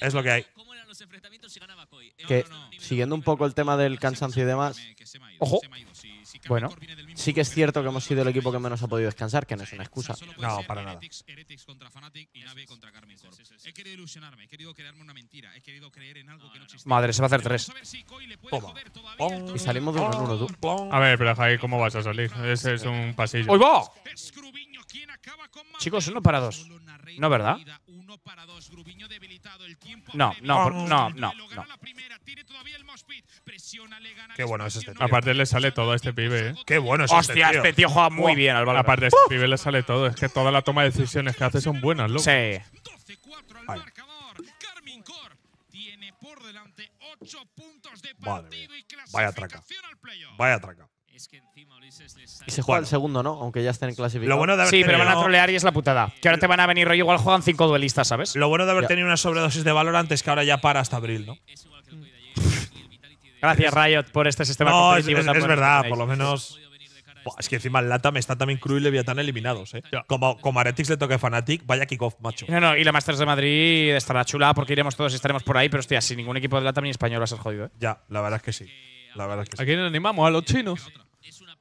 Es lo que hay. Que, siguiendo un poco el tema del cansancio y demás… Ojo. Bueno, sí que es cierto que hemos sido el equipo que menos ha podido descansar, que no es una excusa. No, para nada. Heretics contra Fnatic y Navi contra Karmine Corp. He querido ilusionarme, he querido crearme una mentira, he querido creer en algo que no existe. Madre, se va a hacer 3. Toma. Y salimos de 1-1, tú. A ver, pero Javi, ¿cómo vas a salir? Ese es un pasillo. ¡Uy, va! Chicos, 1 para 2. ¿No, verdad? No. Qué bueno es este tío. Aparte le sale todo a este pibe, ¿eh? Qué bueno es Hostia, este tío juega muy bien al balón. Aparte de este pibe le sale todo. Es que toda la toma de decisiones que hace son buenas, loco. Sí. Vale. Madre mía. Vaya traca. Vaya traca. Y se juega el segundo, ¿no? Aunque ya estén clasificados. Bueno, sí, pero van a trolear y es la putada. Que ahora te van a venir rollo. Igual juegan 5 duelistas, ¿sabes? Lo bueno de haber tenido una sobredosis de Valorant es que ahora ya para hasta abril, ¿no? Gracias, Riot, por este sistema competitivo. Es verdad, por lo menos… Es que encima el LATAM están también Cru y Leviatán eliminados, ¿eh? Como a Heretics le toque Fnatic, vaya kickoff, macho. No, y la Masters de Madrid estará chula porque iremos todos y estaremos por ahí, pero hostia, sin ningún equipo de LATAM ni español va a ser jodido, ¿eh? Ya, la verdad es que sí. La verdad es que sí. ¿A quién animamos? ¿A los chinos?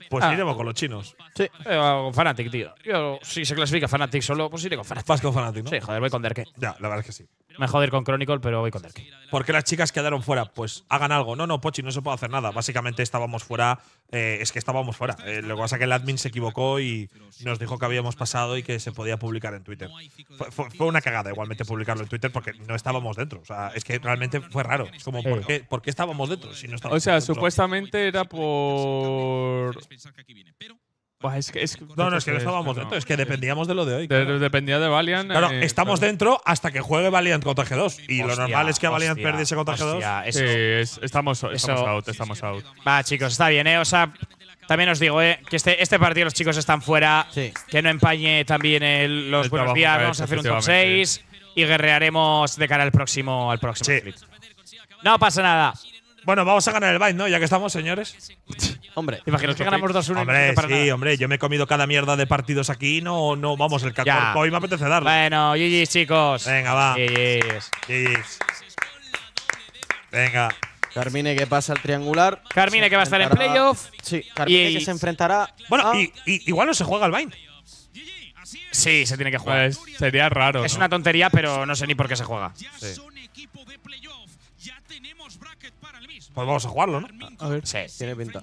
Pues iremos con los chinos. Sí, con Fnatic, tío. Yo, si se clasifica Fnatic solo, pues iré con Fnatic. Vas con Fnatic, ¿no? Sí, joder, voy con Derke. Ya, la verdad es que sí. Me joder con Chronicle, pero voy con Derke. ¿Por qué las chicas quedaron fuera? Pues hagan algo. No, Pochi, no se puede hacer nada. Básicamente estábamos fuera. Es que estábamos fuera. Lo que pasa es que el admin se equivocó y nos dijo que habíamos pasado y que se podía publicar en Twitter. Fue una cagada igualmente publicarlo en Twitter porque no estábamos dentro. O sea, es que realmente fue raro. Es como, ¿por qué estábamos dentro si no estábamos dentro? Supuestamente era por… Buah, es que no estábamos dentro, es que dependíamos de lo de hoy. Claro. Dependía de Valiant. Claro, estamos dentro hasta que juegue Valiant contra G2. Y lo normal es que Valiant perdiese contra G2. Eso. Sí, estamos out. Va, chicos, está bien, ¿eh? O sea, también os digo, que este partido los chicos están fuera. Sí. Que no empañe también los buenos días. Vamos a hacer un top 6 y guerrearemos de cara al próximo split. No pasa nada. Bueno, vamos a ganar el Bind, ¿no? Ya que estamos, señores. Hombre, imagino que ganamos 2-1. Hombre, hombre, yo me he comido cada mierda de partidos aquí. No, vamos, el Karmine Corp me apetece darle. Bueno, GG's, chicos. Venga, va. GG's. Venga. Karmine que pasa al triangular. Karmine que va a estar en playoff. Sí, Karmine que se enfrentará… Bueno, igual no se juega el Bind. Sí, se tiene que jugar. Sería raro. Es una tontería, pero no sé ni por qué se juega. Sí. Pues vamos a jugarlo, ¿no? A ver. Sí, tiene pinta.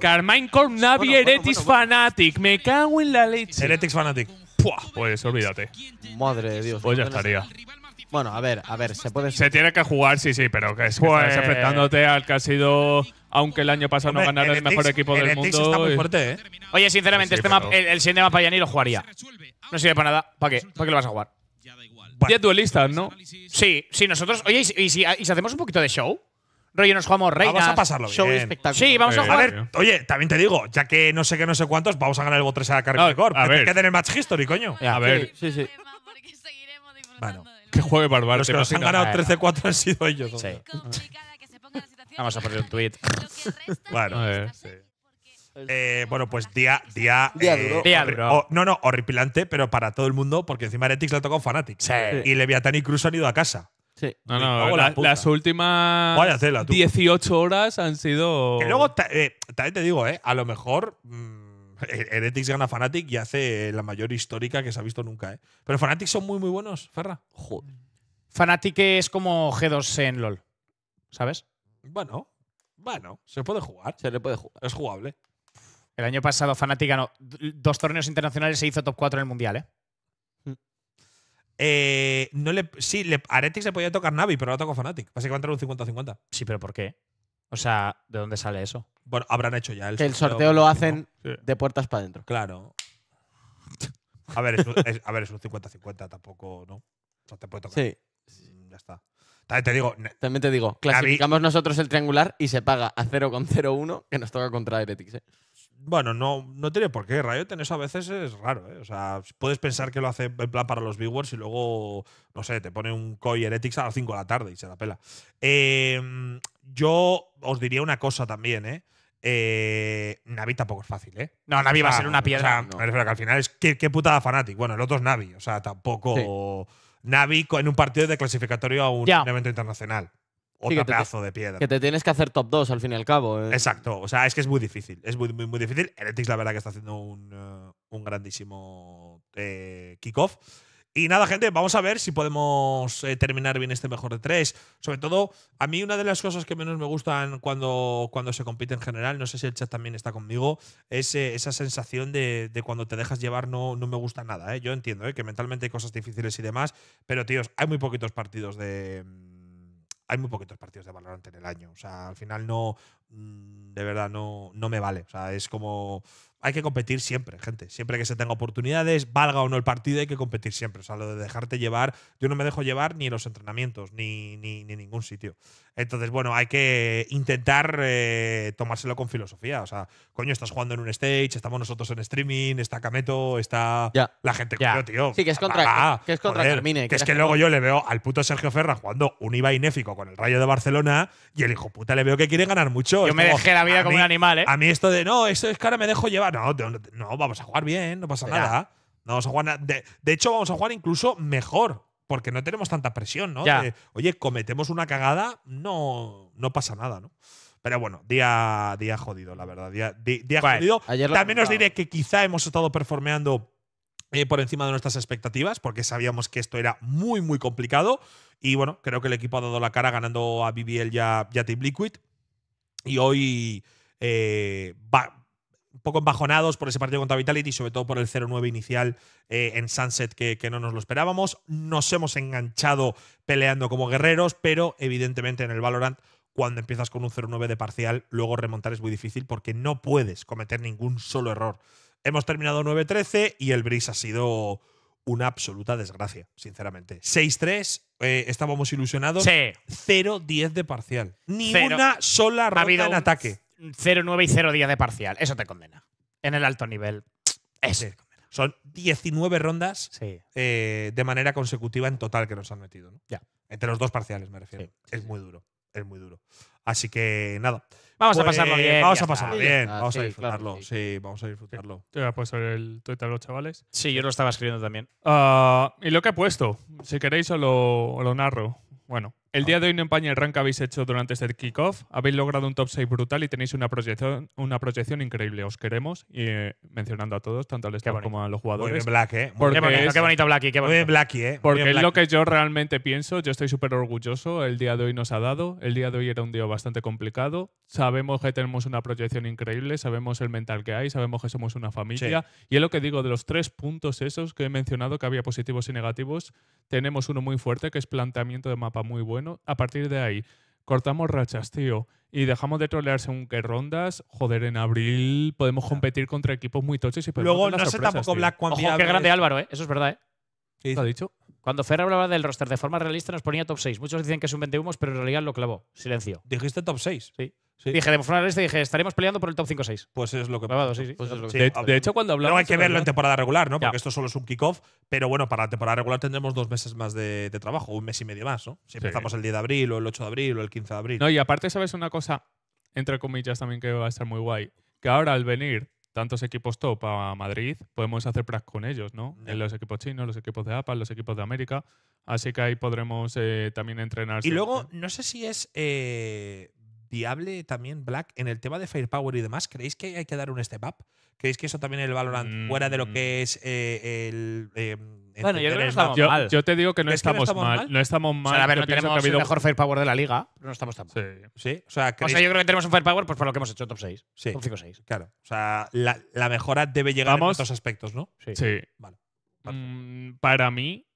Karmine Corp, Navi, Heretics, Fnatic. Me cago en la leche. Heretics, Fnatic. Pues olvídate. Madre de Dios. Pues ya estaría. Bueno, a ver, se puede… Se tiene que jugar, sí, pero que es que estás enfrentándote al que ha sido… Aunque el año pasado no ganaron el mejor equipo del mundo. Está muy fuerte, ¿eh? Oye, sinceramente, el siguiente mapa ya ni lo jugaría. No sirve para nada. ¿Para qué? ¿Para qué lo vas a jugar? 10 duelistas, ¿no? Sí, nosotros… Oye, ¿y si hacemos un poquito de show? Rollo, nos jugamos reinas. Vamos a pasarlo bien. Sí, vamos a jugar. Ver, oye, también te digo, ya que no sé cuántos, vamos a ganar el bot 3 a Karmine Corp. Que queden el match history, coño. A ver. Sí. Bueno, que juegue bárbaro. Los que nos han ganado 13-4 han sido ellos. Sí. Vamos a poner un tweet. Bueno. Bueno, pues día duro. No, horripilante, pero para todo el mundo, porque encima Heretics le ha tocado Fnatic. Sí. Y Leviatán y Cruz han ido a casa. Sí. No, las últimas 18 horas han sido… Que luego, también te digo, a lo mejor Heretics gana Fnatic y hace la mayor histórica que se ha visto nunca. Pero Fnatic son muy buenos, Ferra. Joder. Fnatic es como G2 en LoL, ¿sabes? Bueno, se puede jugar. Se le puede jugar. Es jugable. El año pasado Fnatic ganó 2 torneos internacionales e hizo top 4 en el Mundial, ¿eh? A Heretics le podía tocar Navi, pero ahora tocó Fnatic. Básicamente era un 50-50. Sí, pero ¿por qué? O sea, ¿de dónde sale eso? Bueno, habrán hecho ya el sorteo. El sorteo lo hacen de puertas para adentro. Claro. A ver, es un 50-50, tampoco, ¿no? O sea, te puede tocar. Sí. Ya está. También te digo, clasificamos nosotros el triangular y se paga a 0,01 que nos toca contra Heretics, Bueno, no tiene por qué. Riot en eso a veces es raro, O sea, puedes pensar que lo hace en plan para los viewers y luego, no sé, te pone un Koi Heretics a las 5 de la tarde y se la pela. Yo os diría una cosa también, Navi tampoco es fácil, No, Navi va a ser una piedra. O sea, que al final es… ¿Qué putada Fnatic? Bueno, el otro es Navi. O sea, tampoco… Sí. Navi en un partido de clasificatorio a un evento internacional. Otro sí, pedazo de piedra. Que te tienes que hacer top 2 al fin y al cabo. Exacto. O sea, es que es muy difícil. Es muy, muy, muy difícil. Heretics, la verdad, que está haciendo un grandísimo kickoff. Y nada, gente, vamos a ver si podemos terminar bien este mejor de tres. Sobre todo, a mí una de las cosas que menos me gustan cuando se compite en general, no sé si el chat también está conmigo, es esa sensación de cuando te dejas llevar no me gusta nada. Yo entiendo que mentalmente hay cosas difíciles y demás, pero, tíos, hay muy poquitos partidos de… Hay muy poquitos partidos de Valorant en el año. O sea, al final no… De verdad, no me vale. O sea, es como… Hay que competir siempre, gente. Siempre que se tenga oportunidades, valga o no el partido, hay que competir siempre. O sea, lo de dejarte llevar… Yo no me dejo llevar ni en los entrenamientos, ni en ningún sitio. Entonces, bueno, hay que intentar tomárselo con filosofía. O sea, coño, estás jugando en un stage, estamos nosotros en streaming, está Kameto, está la gente. Coño, tío. Sí, que es contra Karmine. Que es que luego yo le veo al puto Sergio Ferra jugando un Ibai néfico con el Rayo de Barcelona y el hijo puta le veo que quiere ganar mucho. Yo me dejé la vida como un animal, ¿eh? A mí esto de, no, eso es que ahora me dejo llevar. No, vamos a jugar bien, no pasa nada. No vamos a jugar de hecho, vamos a jugar incluso mejor, porque no tenemos tanta presión, ¿no? De, oye, cometemos una cagada, no pasa nada, ¿no? Pero bueno, día jodido, la verdad. Día jodido. También os diré que quizá hemos estado performeando por encima de nuestras expectativas, porque sabíamos que esto era muy, muy complicado. Y bueno, creo que el equipo ha dado la cara ganando a BBL ya Team Liquid. Y hoy un poco embajonados por ese partido contra Vitality, sobre todo por el 0-9 inicial en Sunset, que no nos lo esperábamos. Nos hemos enganchado peleando como guerreros, pero evidentemente en el Valorant, cuando empiezas con un 0-9 de parcial, luego remontar es muy difícil porque no puedes cometer ningún solo error. Hemos terminado 9-13 y el Breeze ha sido una absoluta desgracia, sinceramente. 6-3, estábamos ilusionados. Sí. 0-10 de parcial. Ni una sola ronda en ataque. 0-9 y 0-10 de parcial. Eso te condena. En el alto nivel. Eso te condena. Son 19 rondas de manera consecutiva en total que nos han metido, ¿no? Entre los dos parciales, me refiero. Sí. Es muy duro. Es muy duro. Así que nada. Vamos a pasarlo bien. Vamos a pasarlo bien. Vamos a disfrutarlo. Claro, sí, vamos a disfrutarlo. Yo he puesto el Twitter a los chavales. Sí, yo lo estaba escribiendo también. Y lo que he puesto, si queréis os lo narro. Bueno, el día de hoy no empaña el rank que habéis hecho durante este kickoff. Habéis logrado un top 6 brutal y tenéis una proyección increíble. Os queremos, y mencionando a todos, tanto al staff como a los jugadores. Muy bien, Black, ¿eh? Qué bonito Blacky. Muy bien, Blacky, ¿eh? Porque es lo que yo realmente pienso. Yo estoy súper orgulloso. El día de hoy nos ha dado. El día de hoy era un día bastante complicado. Sabemos que tenemos una proyección increíble. Sabemos el mental que hay. Sabemos que somos una familia. Sí. Y es lo que digo de los 3 puntos esos que he mencionado, que había positivos y negativos. Tenemos uno muy fuerte, que es planteamiento de mapa muy bueno. A partir de ahí, cortamos rachas, tío, y dejamos de trolear según qué rondas. Joder, en abril podemos competir contra equipos muy tochos y podemos… Luego, no sé tampoco, Black, cuán viable… Ojo, qué grande Álvaro, ¿eh? Eso es verdad, ¿eh? ¿Qué ha dicho? Cuando Ferra hablaba del roster de forma realista, nos ponía top 6. Muchos dicen que es un 20 humos, pero en realidad lo clavó. Silencio. ¿Dijiste top 6? Sí. Sí. Dije, de forma realista, dije, estaremos peleando por el top 5-6. Pues es lo que pasa. Sí, sí. Pues de hecho, cuando hablamos… No hay que verlo en temporada regular, ¿no? Porque esto solo es un kickoff. Pero bueno, para la temporada regular tendremos 2 meses más de trabajo, 1 mes y medio más, ¿no? Si empezamos el 10 de abril, o el 8 de abril, o el 15 de abril. No, y aparte, ¿sabes una cosa? Entre comillas también, que va a estar muy guay. Que ahora, al venir tantos equipos top a Madrid, podemos hacer prac con ellos, ¿no? En los equipos chinos, los equipos de APA, los equipos de América. Así que ahí podremos también entrenar. Y luego, no sé si es viable también, Black, en el tema de firepower y demás. ¿Creéis que hay que dar un step up? ¿Creéis que eso también el Valorant, fuera de lo que es el… Bueno, yo creo que no estamos mal. Yo te digo que no estamos mal. No estamos mal. O sea, a ver, no tenemos el mejor firepower de la liga, pero no estamos tan mal. Sí. Sí. O sea, yo creo que tenemos un firepower pues por lo que hemos hecho top 6. Sí. Top 5-6. Claro. O sea, la mejora debe llegar en otros aspectos, ¿no? Sí. Sí. Vale. Para mí,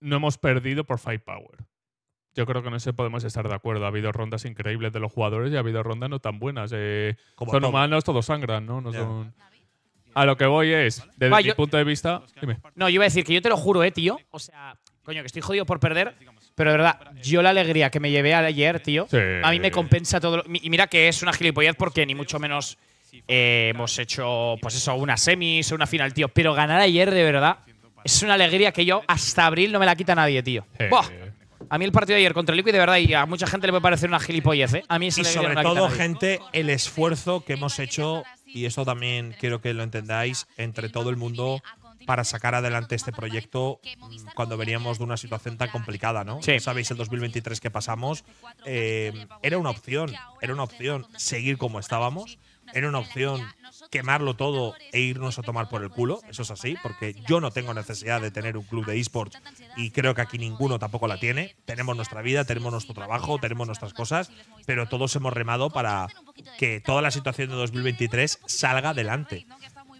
no hemos perdido por firepower. Yo creo que no podemos estar de acuerdo. Ha habido rondas increíbles de los jugadores y ha habido rondas no tan buenas. Son humanos, todos sangran, ¿no? Son… A lo que voy es, desde mi punto de vista… Dime. No, yo iba a decir que yo te lo juro, tío. O sea, coño, que estoy jodido por perder, pero de verdad, yo la alegría que me llevé ayer, tío, a mí me compensa todo… Y mira que es una gilipollez porque ni mucho menos hemos hecho, pues eso, una semis o una final, tío. Pero ganar ayer, de verdad, es una alegría que yo hasta abril no me la quita nadie, tío. ¡Buah! A mí el partido de ayer contra el Liquid, de verdad, y a mucha gente le puede parecer una gilipollez, ¿eh? A mí es… Y sobre todo, gente, el esfuerzo que hemos hecho… Y eso también quiero que lo entendáis entre todo el mundo, para sacar adelante este proyecto cuando veníamos de una situación tan complicada, ¿no? Sí. Sabéis, el 2023 que pasamos, era una opción seguir como estábamos, era una opción quemarlo todo e irnos a tomar por el culo, eso es así, porque yo no tengo necesidad de tener un club de eSports y creo que aquí ninguno tampoco la tiene. Tenemos nuestra vida, tenemos nuestro trabajo, tenemos nuestras cosas, pero todos hemos remado para que toda la situación de 2023 salga adelante.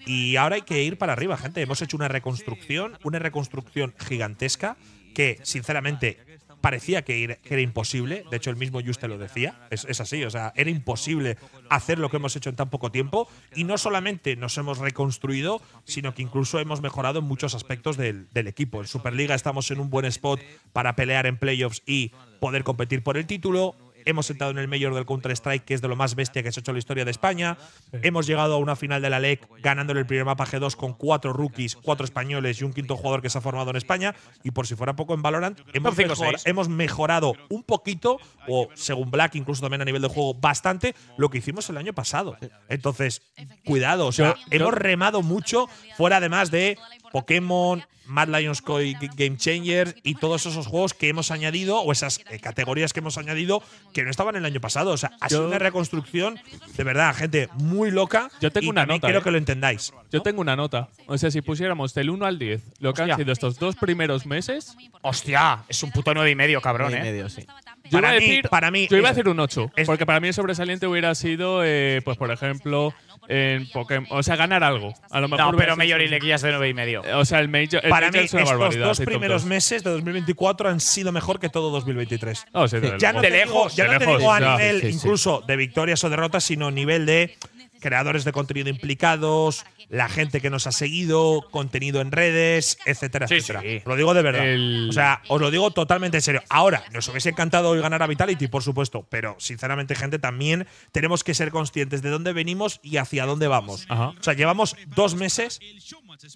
Y ahora hay que ir para arriba, gente. Hemos hecho una reconstrucción gigantesca que, sinceramente, parecía que era imposible. De hecho, el mismo Juste lo decía. Es así, o sea, era imposible hacer lo que hemos hecho en tan poco tiempo. Y no solamente nos hemos reconstruido, sino que incluso hemos mejorado en muchos aspectos del equipo. En Superliga estamos en un buen spot para pelear en playoffs y poder competir por el título. Hemos entrado en el Major del Counter-Strike, que es de lo más bestia que se ha hecho en la historia de España. Sí. Hemos llegado a una final de la LEC ganándole el primer mapa G2 con 4 rookies, 4 españoles y un quinto jugador que se ha formado en España. Y por si fuera poco, en Valorant hemos mejorado un poquito, o según Black, incluso también a nivel de juego, bastante lo que hicimos el año pasado. Entonces, cuidado, o sea, hemos remado mucho, fuera además de Pokémon, Mad Lions Koi, Game Changers y todos esos juegos que hemos añadido, o esas categorías que hemos añadido que no estaban el año pasado. O sea, ha sido una reconstrucción de verdad, gente, muy loca. Yo tengo una nota. Quiero que lo entendáis. Yo tengo una nota. O sea, si pusiéramos del 1 al 10 lo que han sido estos dos primeros meses… ¡Hostia! Es un puto 9,5, cabrón, 9,5, sí. Yo iba a decir un 8, porque para mí el sobresaliente hubiera sido, pues por ejemplo… En Pokémon, o sea, ganar algo. A lo mejor no, pero Major y League ya es de 9,5. O sea, el Major. Para mí, estos dos primeros meses de 2024 han sido mejor que todo 2023. No, sí, ya no te digo a nivel incluso de victorias o derrotas, sino a nivel de creadores de contenido implicados, la gente que nos ha seguido, contenido en redes, etcétera, etcétera. Sí. Lo digo de verdad. O sea, os lo digo totalmente en serio. Ahora, nos hubiese encantado hoy ganar a Vitality, por supuesto, pero sinceramente, gente, también tenemos que ser conscientes de dónde venimos y hacia dónde vamos. Ajá. O sea, llevamos 2 meses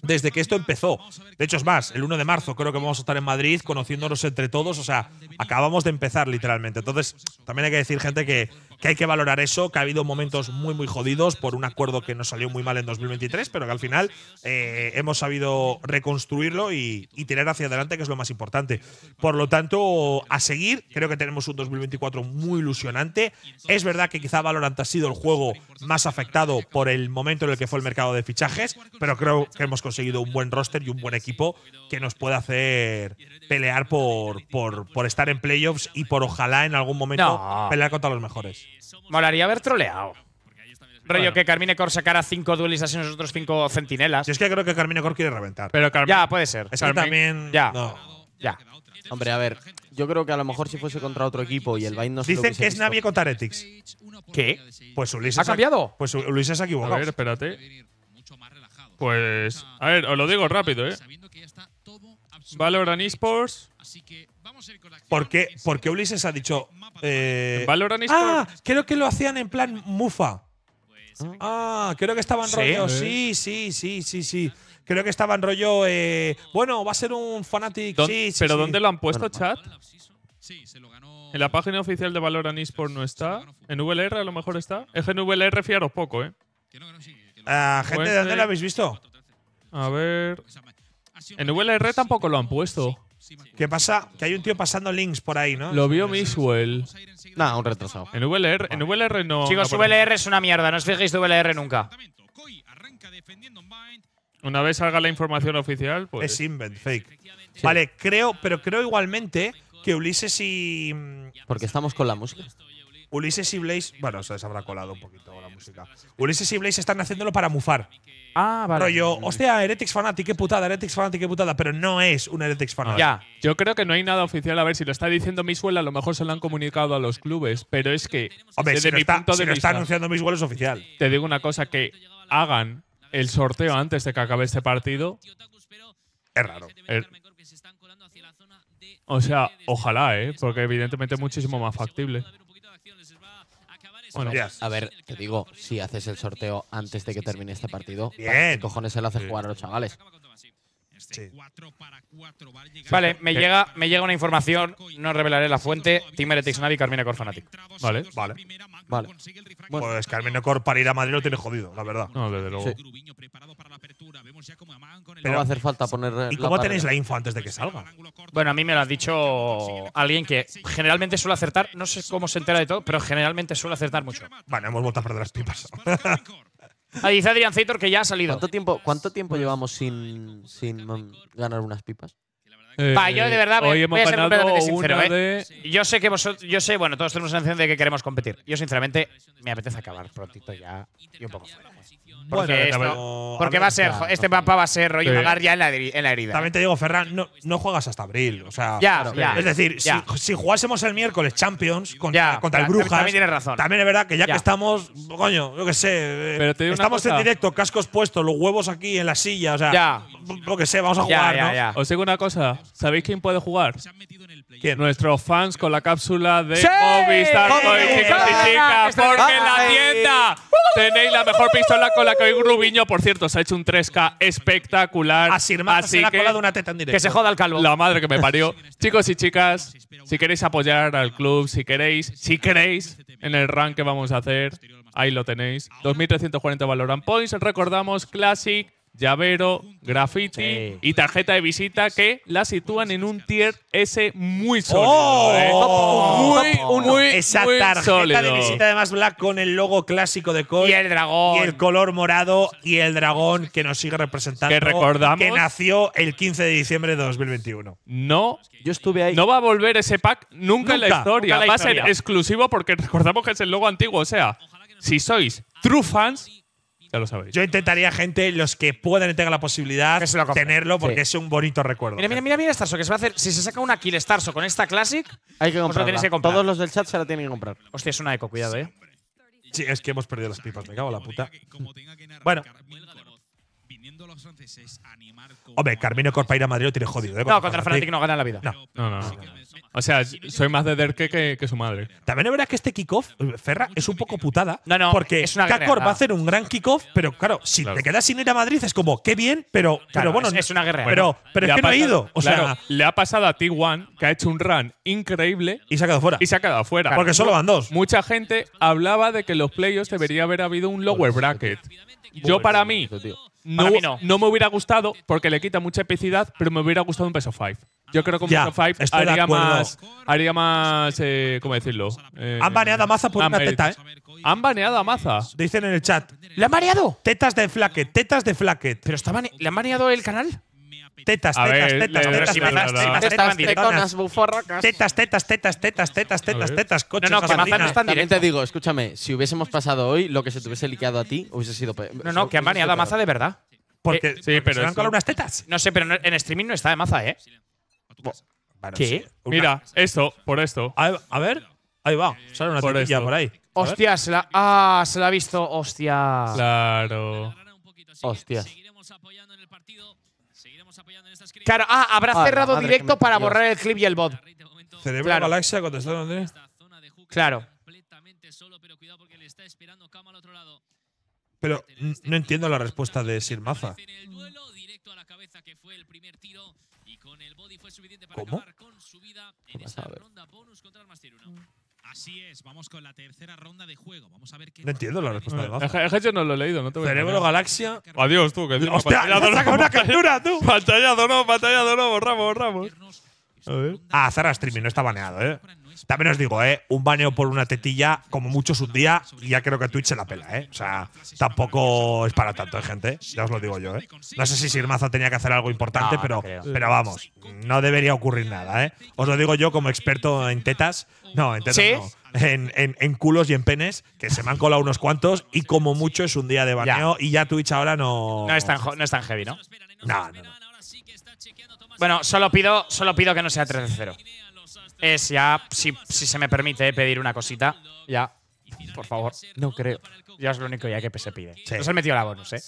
desde que esto empezó. De hecho, es más, el 1 de marzo creo que vamos a estar en Madrid conociéndonos entre todos. O sea, acabamos de empezar literalmente. Entonces, también hay que decir, gente, que hay que valorar eso, que ha habido momentos muy, muy jodidos por un acuerdo que nos salió muy mal en 2023, pero que al final hemos sabido reconstruirlo y tirar hacia adelante, que es lo más importante. Por lo tanto, a seguir, creo que tenemos un 2024 muy ilusionante. Es verdad que quizá Valorant ha sido el juego más afectado por el momento en el que fue el mercado de fichajes, pero creo que hemos conseguido un buen roster y un buen equipo que nos puede hacer pelear por estar en playoffs y por ojalá en algún momento pelear contra los mejores. Molaría haber troleado. Rollo que Karmine Corp sacara 5 duelistas y nosotros 5 centinelas. Yo es que creo que Karmine Corp quiere reventar. Pero ya, puede ser. Es que también… Ya. No. Ya. Hombre, a ver… Yo creo que a lo mejor si fuese contra otro equipo y el Bind no se lo hubiese visto. Dicen que es Navi contra Heretics. ¿Qué? Pues Ulises… ¿Ha cambiado? Pues Ulises se ha equivocado. A ver, espérate. Pues… A ver, os lo digo rápido, ¿eh? Valorant eSports… ¿Por qué Ulises ha dicho… Valorant eSports… Ah, creo que lo hacían en plan mufa. Ah, creo que estaban rollo… Sí. Creo que estaban rollo… bueno, va a ser un Fnatic… Sí, sí, ¿pero dónde lo han puesto, chat? En la página oficial de Valorant eSports no está. En VLR a lo mejor está. Es que en VLR fiaros poco, ¿eh? Gente, ¿de dónde lo habéis visto? A ver… En VLR tampoco lo han puesto. ¿Qué pasa? Que hay un tío pasando links por ahí, ¿no? Lo vio Mixwell. Nada, un retrasado. En VLR, en VLR no… Chicos, VLR es una mierda. No os fijéis de VLR nunca. Una vez salga la información oficial… Pues. Es invent, fake. Sí. Vale, creo… Pero creo igualmente que Ulises y… Porque estamos con la música. Ulises y Blaze… Bueno, se les habrá colado un poquito la música. Ulises y Blaze están haciéndolo para mufar. Ah, vale. Rollo, hostia, Heretics Fnatic, qué putada, Heretics Fnatic, qué putada. Pero no es un Heretics Fnatic. Ya, yo creo que no hay nada oficial. A ver, si lo está diciendo Mixwell, a lo mejor se lo han comunicado a los clubes. Pero es que… Hombre, desde mi punto de vista, lo está anunciando Mixwell es oficial. Te digo una cosa, que hagan el sorteo antes de que acabe este partido… Es raro. O sea, ojalá, ¿eh? Porque evidentemente es muchísimo más factible. Bueno, a ver, te digo, si haces el sorteo antes de que termine este partido, ¿qué cojones se lo hace jugar a los chavales? Sí. Vale, me llega una información, no revelaré la fuente. Team Heretics, Navi, Karmine Corp, Fnatic. Vale, vale, vale. Bueno, pues Karmine Corp para ir a Madrid lo tiene jodido, la verdad. No, desde luego. Sí. Pero no va a hacer falta poner… ¿Y cómo tenéis la info antes de que salga? Bueno, a mí me lo ha dicho alguien que generalmente suele acertar. No sé cómo se entera de todo, pero generalmente suele acertar mucho. Bueno, hemos vuelto a perder las pipas. Ahí dice Adrián Zeitor que ya ha salido. ¿Cuánto tiempo llevamos sin ganar unas pipas? Yo de verdad hoy voy a ser completamente sincero. Yo sé que vosotros… Bueno, todos tenemos la sensación de que queremos competir. Yo, sinceramente, me apetece acabar prontito ya y un poco fuera. Porque, bueno, porque va a ser… Este mapa va a ser rollo pagar ya en la herida. También te digo, Ferran, no juegas hasta abril. O sea, ya, es decir, si jugásemos el miércoles Champions contra el Brujas… También tienes razón. También es verdad que ya que estamos… Coño, yo que sé… Pero te digo estamos en directo, cascos puestos, los huevos aquí en la silla. O sea, lo que sé, vamos a jugar, ¿no? Os digo una cosa. ¿Sabéis quién puede jugar? ¿Quién? Nuestros fans con la cápsula de Movistar Koi, chicos y chicas, porque en la tienda tenéis la mejor pistola con la que hoy Grubinho, por cierto, se ha hecho un 3K espectacular. Así que, que se joda el calvo. La madre que me parió. Chicos y chicas, si queréis apoyar al club, si queréis, en el rank que vamos a hacer, ahí lo tenéis. 2340 Valorant Points, recordamos, Classic, llavero, graffiti y tarjeta de visita que la sitúan en un tier S muy sólido. Muy esa muy tarjeta sólido. De visita, además, Black con el logo clásico de Koi. Y el dragón. Y el color morado y el dragón que nos sigue representando. Que recordamos. Que nació el 15 de diciembre de 2021. No. Yo estuve ahí. No va a volver ese pack nunca en la historia. Va a ser exclusivo porque recordamos que es el logo antiguo. O sea, si sois true fans… Ya lo sabéis. Yo intentaría, gente, los que puedan y tengan la posibilidad, tenerlo porque es un bonito recuerdo. Mira, Starxo, que se va a hacer. Si se saca una kill Starxo con esta Classic, hay que comprarla. Todos los del chat se la tienen que comprar. Hostia, es una eco, cuidado, eh. Sí, es que hemos perdido las pipas, me cago en la puta. Bueno. Hombre, Karmine Corp ir a Madrid lo tiene jodido, ¿eh? No, contra Fnatic no gana la vida. No. O sea, soy más de Derke que su madre. También es verdad que este kickoff, Ferra, es un poco putada. No, porque Kakor va a hacer un gran kickoff, pero claro, si te quedas sin ir a Madrid es como, qué bien, pero bueno… Es una guerra. Pero es que no he ido. O sea, claro, le ha pasado a T1, que ha hecho un run increíble… Y se ha quedado fuera. Porque claro, solo van dos. Mucha gente hablaba de que en los playoffs debería haber habido un lower bracket. Yo, para mí… No me hubiera gustado porque le quita mucha epicidad, pero me hubiera gustado un peso 5. Yo creo que un peso 5 haría más… ¿Cómo decirlo? Han baneado a Maza por una teta, ¿eh? Han baneado a Maza. Dicen en el chat. ¿Le han baneado? Tetas de Flacket, tetas de Flacket. ¿Pero le han baneado el canal? Tetas, coches, gasolina… Te digo, escúchame, si hubiésemos pasado hoy, lo que se te hubiese liqueado a ti hubiese sido… No, que han baneado a Maza de verdad. Porque se le han colado unas tetas. No sé, pero en streaming no está de Maza, ¿eh? ¿Qué? Mira, esto, por esto. A ver… Ahí va, sale una tetilla por ahí. Hostia, se la… Ah, se la ha visto. Hostia. Claro. Hostia. Claro, habrá cerrado directo para borrar el clip y el bot. Cerebro Galaxia contestando, Andrés. Claro. Pero no entiendo la respuesta de Sir Maza. ¿Cómo? Así es, vamos con la tercera ronda de juego. Vamos a ver qué… No entiendo la respuesta de Maza. Yo no lo he leído, no te voy a… Cerebro Galaxia… Adiós, tú. ¡Hostia! ¡Le saca una captura, tú! Pantallazo no, borramos. A ver. Ah, Zara Streaming no está baneado, ¿eh? También os digo, ¿eh? Un baneo por una tetilla, como muchos un día, y ya creo que Twitch se la pela, ¿eh? O sea, tampoco es para tanto, ¿eh, gente? Ya os lo digo yo, ¿eh? No sé si Sir Maza tenía que hacer algo importante, no, pero vamos, no debería ocurrir nada, ¿eh? Os lo digo yo como experto en tetas. No, en tetas no. En culos y en penes, que se me han colado unos cuantos, y como mucho es un día de baneo, y ya Twitch ahora no… No es tan heavy, ¿no? No. Bueno, solo pido que no sea 3-0. Es ya, si se me permite pedir una cosita, ya, por favor. No creo. Ya es lo único ya que se pide. Sí. Nos han metido la bonus, ¿eh?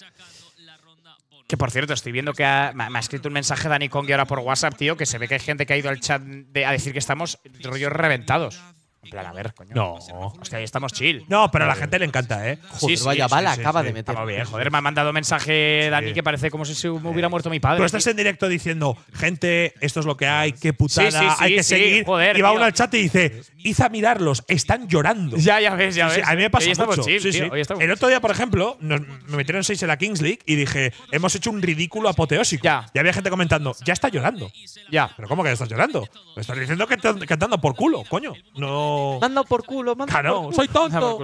Que, por cierto, estoy viendo que me ha escrito un mensaje Dani Kong ahora por WhatsApp, tío, que se ve que hay gente que ha ido al chat a decir que estamos rollos reventados. En plan, a ver, coño. No. Hostia, ahí estamos chill. No, pero a la gente le encanta, ¿eh? Joder, sí, vaya bala, acaba de meter. Bien, joder, me ha mandado mensaje Dani que parece como si se me hubiera muerto mi padre. Tú estás en directo diciendo, gente, esto es lo que hay, qué putada, hay que seguir. Joder, y va uno al chat y dice, hice a mirarlos, están llorando. Ya ves. A mí me pasa mucho. Chill, el otro día, por ejemplo, me metieron 6 en la Kings League y dije, hemos hecho un ridículo apoteósico. Y había gente comentando, ya está llorando. Ya. ¿Pero cómo que ya estás llorando? Me estás diciendo que te han dado por culo, coño. No. Manda por culo, manda por culo. Soy tonto.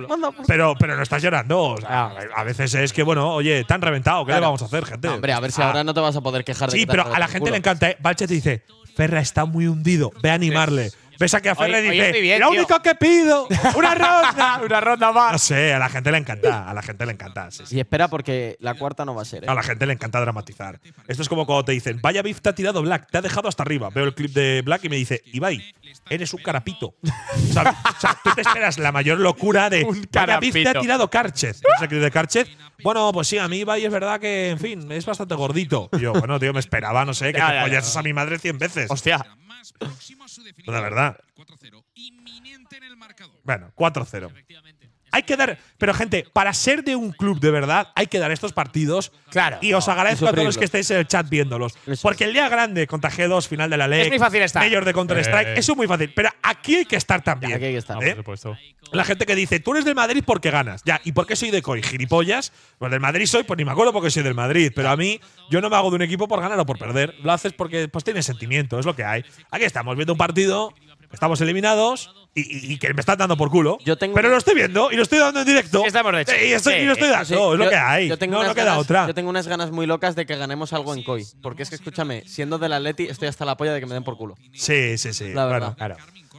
Pero no estás llorando. O sea, a veces es que, bueno, oye, te han reventado. ¿Qué le vamos a hacer, gente? No, hombre, a ver si ahora no te vas a poder quejar de que te han dado por culo. Sí, pero a la gente le encanta, ¿eh? Valchet dice, Ferra está muy hundido, ve a animarle. Ves a que a Ferra dice, lo único que pido, una ronda, una ronda más. No sé, a la gente le encanta, a la gente le encanta. Sí, sí. Y espera porque la cuarta no va a ser, ¿eh? A la gente le encanta dramatizar. Esto es como cuando te dicen, vaya beef te ha tirado Black, te ha dejado hasta arriba. Veo el clip de Black y me dice, Ibai, eres un carapito. ¿Sabes? O sea, tú te esperas la mayor locura de, vaya beef te ha tirado Karchez. ¿No es el clip de Karchez? Bueno, pues sí, a mí Ibai es verdad que, en fin, es bastante gordito. Y yo, bueno, tío, me esperaba, no sé, que te follases a mi madre 100 veces. Hostia. La verdad. 4-0. Inminente en el marcador. Bueno, 4-0. Hay que dar… Pero, gente, para ser de un club de verdad, hay que dar estos partidos. Claro. Y os agradezco a todos los que estéis en el chat viéndolos. Porque el día grande contra G2, final de la LEC… Es muy fácil estar. Mayor de Counter-Strike. Eso es muy fácil. Pero aquí hay que estar también. Aquí hay que estar. ¿Eh? Por supuesto. La gente que dice, tú eres del Madrid porque ganas. Ya, ¿y por qué soy de Koi? ¿Gilipollas? Pues del Madrid soy, pues ni me acuerdo porque soy del Madrid. Pero a mí, yo no me hago de un equipo por ganar o por perder. Lo haces porque pues tienes sentimiento, es lo que hay. Aquí estamos viendo un partido… Estamos eliminados y que me están dando por culo. Pero lo estoy viendo y lo estoy dando en directo. Estamos de hecho. Y lo estoy dando. Sí, es lo que hay. No queda otra. Yo tengo unas ganas muy locas de que ganemos algo en Koi. Porque es que, escúchame, siendo del Atleti, estoy hasta la polla de que me den por culo. Sí, sí, sí. La verdad. Claro.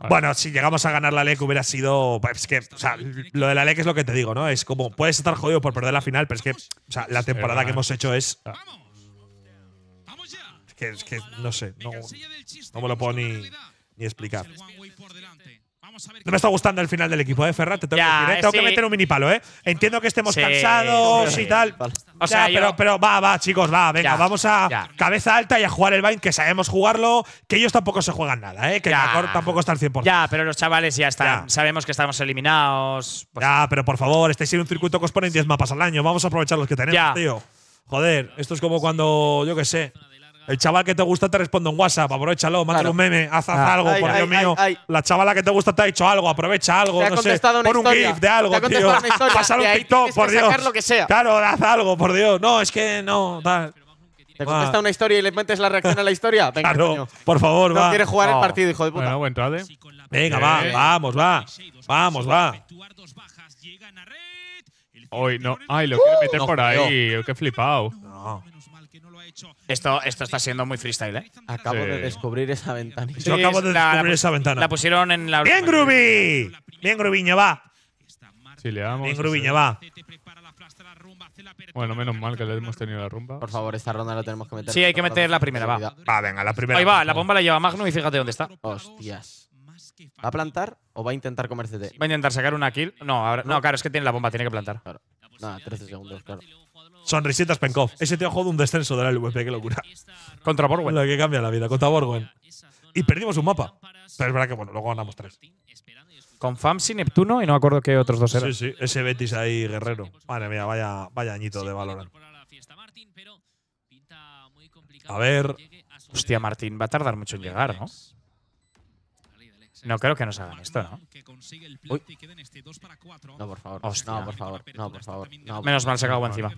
Bueno, si llegamos a ganar la LEC hubiera sido… Es que, o sea, lo de la LEC es lo que te digo, ¿no? Es como, puedes estar jodido por perder la final, pero es que, o sea, la temporada que hemos hecho es… Es que no sé. No me lo puedo ni explicar. No me está gustando el final del equipo, Ferra. Te tengo que decir, tengo que meter un mini palo, ¿eh? Entiendo que estemos cansados y tal. O sea, pero va, chicos, venga, vamos a cabeza alta y a jugar el Bind, que sabemos jugarlo, que ellos tampoco se juegan nada, ¿eh? Que tampoco está al 100%. Ya, pero los chavales ya están. Sabemos que estamos eliminados. Pues ya, pero por favor, estáis en un circuito que os ponen 10 mapas al año. Vamos a aprovechar los que tenemos, tío. Joder, esto es como cuando, yo qué sé… El chaval que te gusta te responde en WhatsApp, aprovechalo, mándale un meme, haz algo, por Dios mío. La chavala que te gusta te ha hecho algo, aprovecha algo, no sé, pon un GIF de algo, tío. Pasar un TikTok, por Dios. Claro, haz algo, por Dios. No, es que no… Te contesta una historia y le metes la reacción a la historia. Venga, coño. Por favor, va. No quieres jugar el partido, hijo de puta. Venga, va, vamos. Hoy no… Ay, lo quiero meter por ahí, qué flipado. No. Esto está siendo muy freestyle, ¿eh? Acabo de descubrir esa ventana. Yo acabo de descubrir esa ventana. La pusieron en la… ¡Bien, Grubi! ¡Bien, Grubinho, va! Si le damos… ¡Bien, Grubinho, va! Bueno, menos mal que le hemos tenido la rumba. Por favor, esta ronda la tenemos que meter. Sí, hay que meter la primera, va. Va, venga, la primera. Ahí va, la bomba la lleva Magnum y fíjate dónde está. Hostias. ¿Va a plantar o va a intentar comerse de? Va a intentar sacar una kill. No, ahora… No, claro, es que tiene la bomba, tiene que plantar. Claro. Nada, 13 segundos, claro. Sonrisitas Penkov. Ese tío jugó un descenso de la LVP, qué locura. Contra Borgwen. Lo que cambia la vida, contra Borgwen. Y perdimos un mapa. Pero es verdad que bueno, luego ganamos 3. Con Famsi, Neptuno y no me acuerdo qué otros dos eran. Sí, sí, ese Betis ahí, guerrero. Madre mía, vaya añito de Valorant. A ver… Hostia, Martín, va a tardar mucho en llegar, ¿no? No creo que nos hagan esto, ¿no? Uy. No, por favor. Hostia. No, por favor. No, por favor. No. Menos mal, se acabó encima.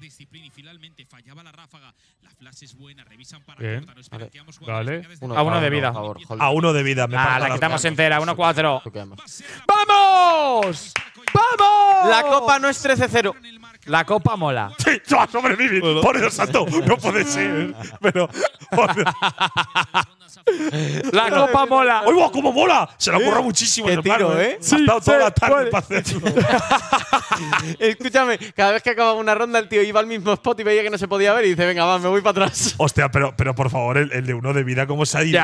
Bien. Vale. A uno de vida. Favor, a uno de vida. La quitamos entera. 1-4. ¡Vamos! ¡Vamos! La copa no es 13-0. La copa mola. Sí, no, sobrevive. Por Dios santo. No puede ser. Pero… La copa mola. ¡Uy, cómo mola! Se lo ocurre muchísimo. Qué tiro, ¿eh? Ha estado toda la tarde para hacerlo. Escúchame, cada vez que acababa una ronda el tío iba al mismo spot y veía que no se podía ver y dice, venga, va, me voy para atrás. Hostia, pero por favor, el de uno de vida, ¿cómo se ha ido?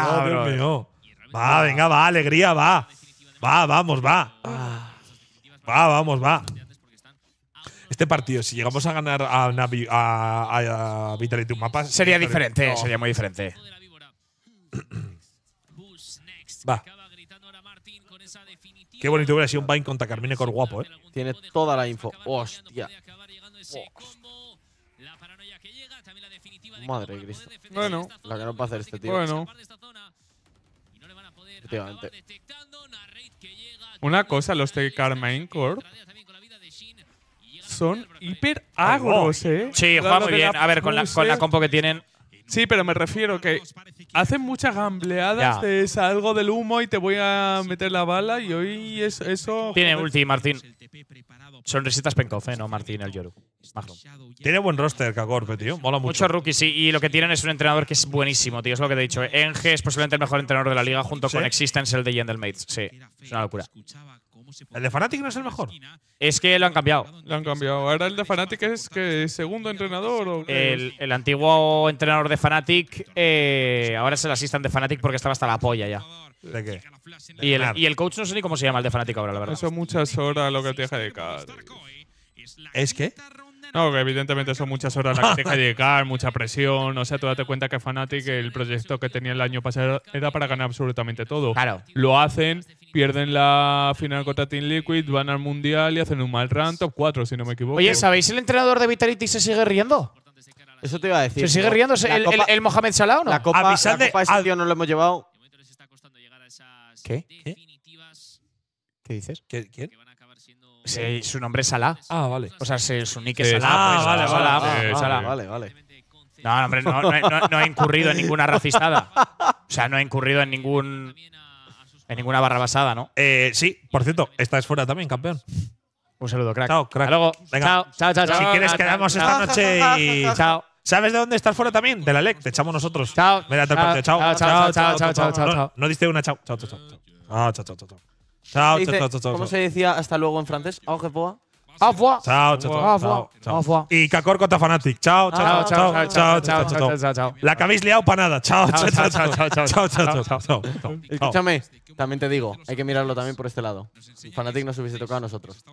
Va, venga, va, alegría, va. Va, vamos, va. Va, vamos, va. Este partido, si llegamos a ganar a Navi, a Vitality un mapa… Sería diferente, sería muy diferente. Va. Qué bonito hubiera sido un Bind contra Karmine Corp guapo, ¿eh? Tiene toda la info. Hostia. Madre de Cristo. Bueno. La que no puede hacer este tío. Bueno. Efectivamente. Una cosa, los de Karmine Corp son hiper agros, ¿eh? Sí, juega muy bien. A ver, con la compo que tienen… Sí, pero me refiero que hacen muchas gambleadas de salgo del humo y te voy a meter la bala y hoy es eso… Tiene ulti, Martín. Son resitas pencof, ¿eh? No, Martín, el Yoru. Magnum. Tiene buen roster, Kakorpe, tío. Mola mucho. Muchos rookies, sí. Y lo que tienen es un entrenador que es buenísimo, tío. Es lo que te he dicho. Enge es posiblemente el mejor entrenador de la liga junto con Existence, el de Gentlemates. Sí, es una locura. ¿El de Fnatic no es el mejor? Es que lo han cambiado. Lo han cambiado. Ahora el de Fnatic es que segundo entrenador. ¿O el antiguo entrenador de Fnatic ahora es el assistant de Fnatic porque estaba hasta la polla ya. ¿De qué? Y el coach no sé ni cómo se llama el de Fnatic ahora, la verdad. Son muchas horas lo que te deja llegar. ¿Es qué? No, que evidentemente son muchas horas las que te deja llegar, mucha presión. O sea, tú date cuenta que Fnatic, el proyecto que tenía el año pasado, era para ganar absolutamente todo. Claro. Lo hacen… Pierden la final contra Team Liquid, van al Mundial y hacen un mal run, top 4, si no me equivoco. Oye, ¿sabéis el entrenador de Vitality se sigue riendo? Eso te iba a decir. ¿Se sigue riendo? ¿El Mohamed Salah o no? La copa ese tío no lo hemos llevado. ¿Qué? ¿Qué dices? ¿Quién? Sí, su nombre es Salah. Ah, vale. O sea, su nick es Salah. Ah, vale, vale. No, hombre, no he incurrido en ninguna racistada. O sea, no he incurrido en ningún… En ninguna barra basada, ¿no? Sí, por cierto, esta es fuera también, campeón. Un saludo, crack. Chao, crack. Hasta luego. Venga. Chao. Si quieres, quedamos esta noche y… Chao. ¿Sabes de dónde estás fuera también? De la LEC. Te echamos nosotros. Chao. Mira, te partido. Chao. No diste una chao. Chao. ¿Cómo se decía hasta luego en francés? Au revoir. Au revoir. Chao. Y Kakor contra Fnatic. Chao. La que habéis liado para nada. Chao. Escúchame. También te digo, hay que mirarlo también por este lado. Fnatic nos hubiese tocado a nosotros.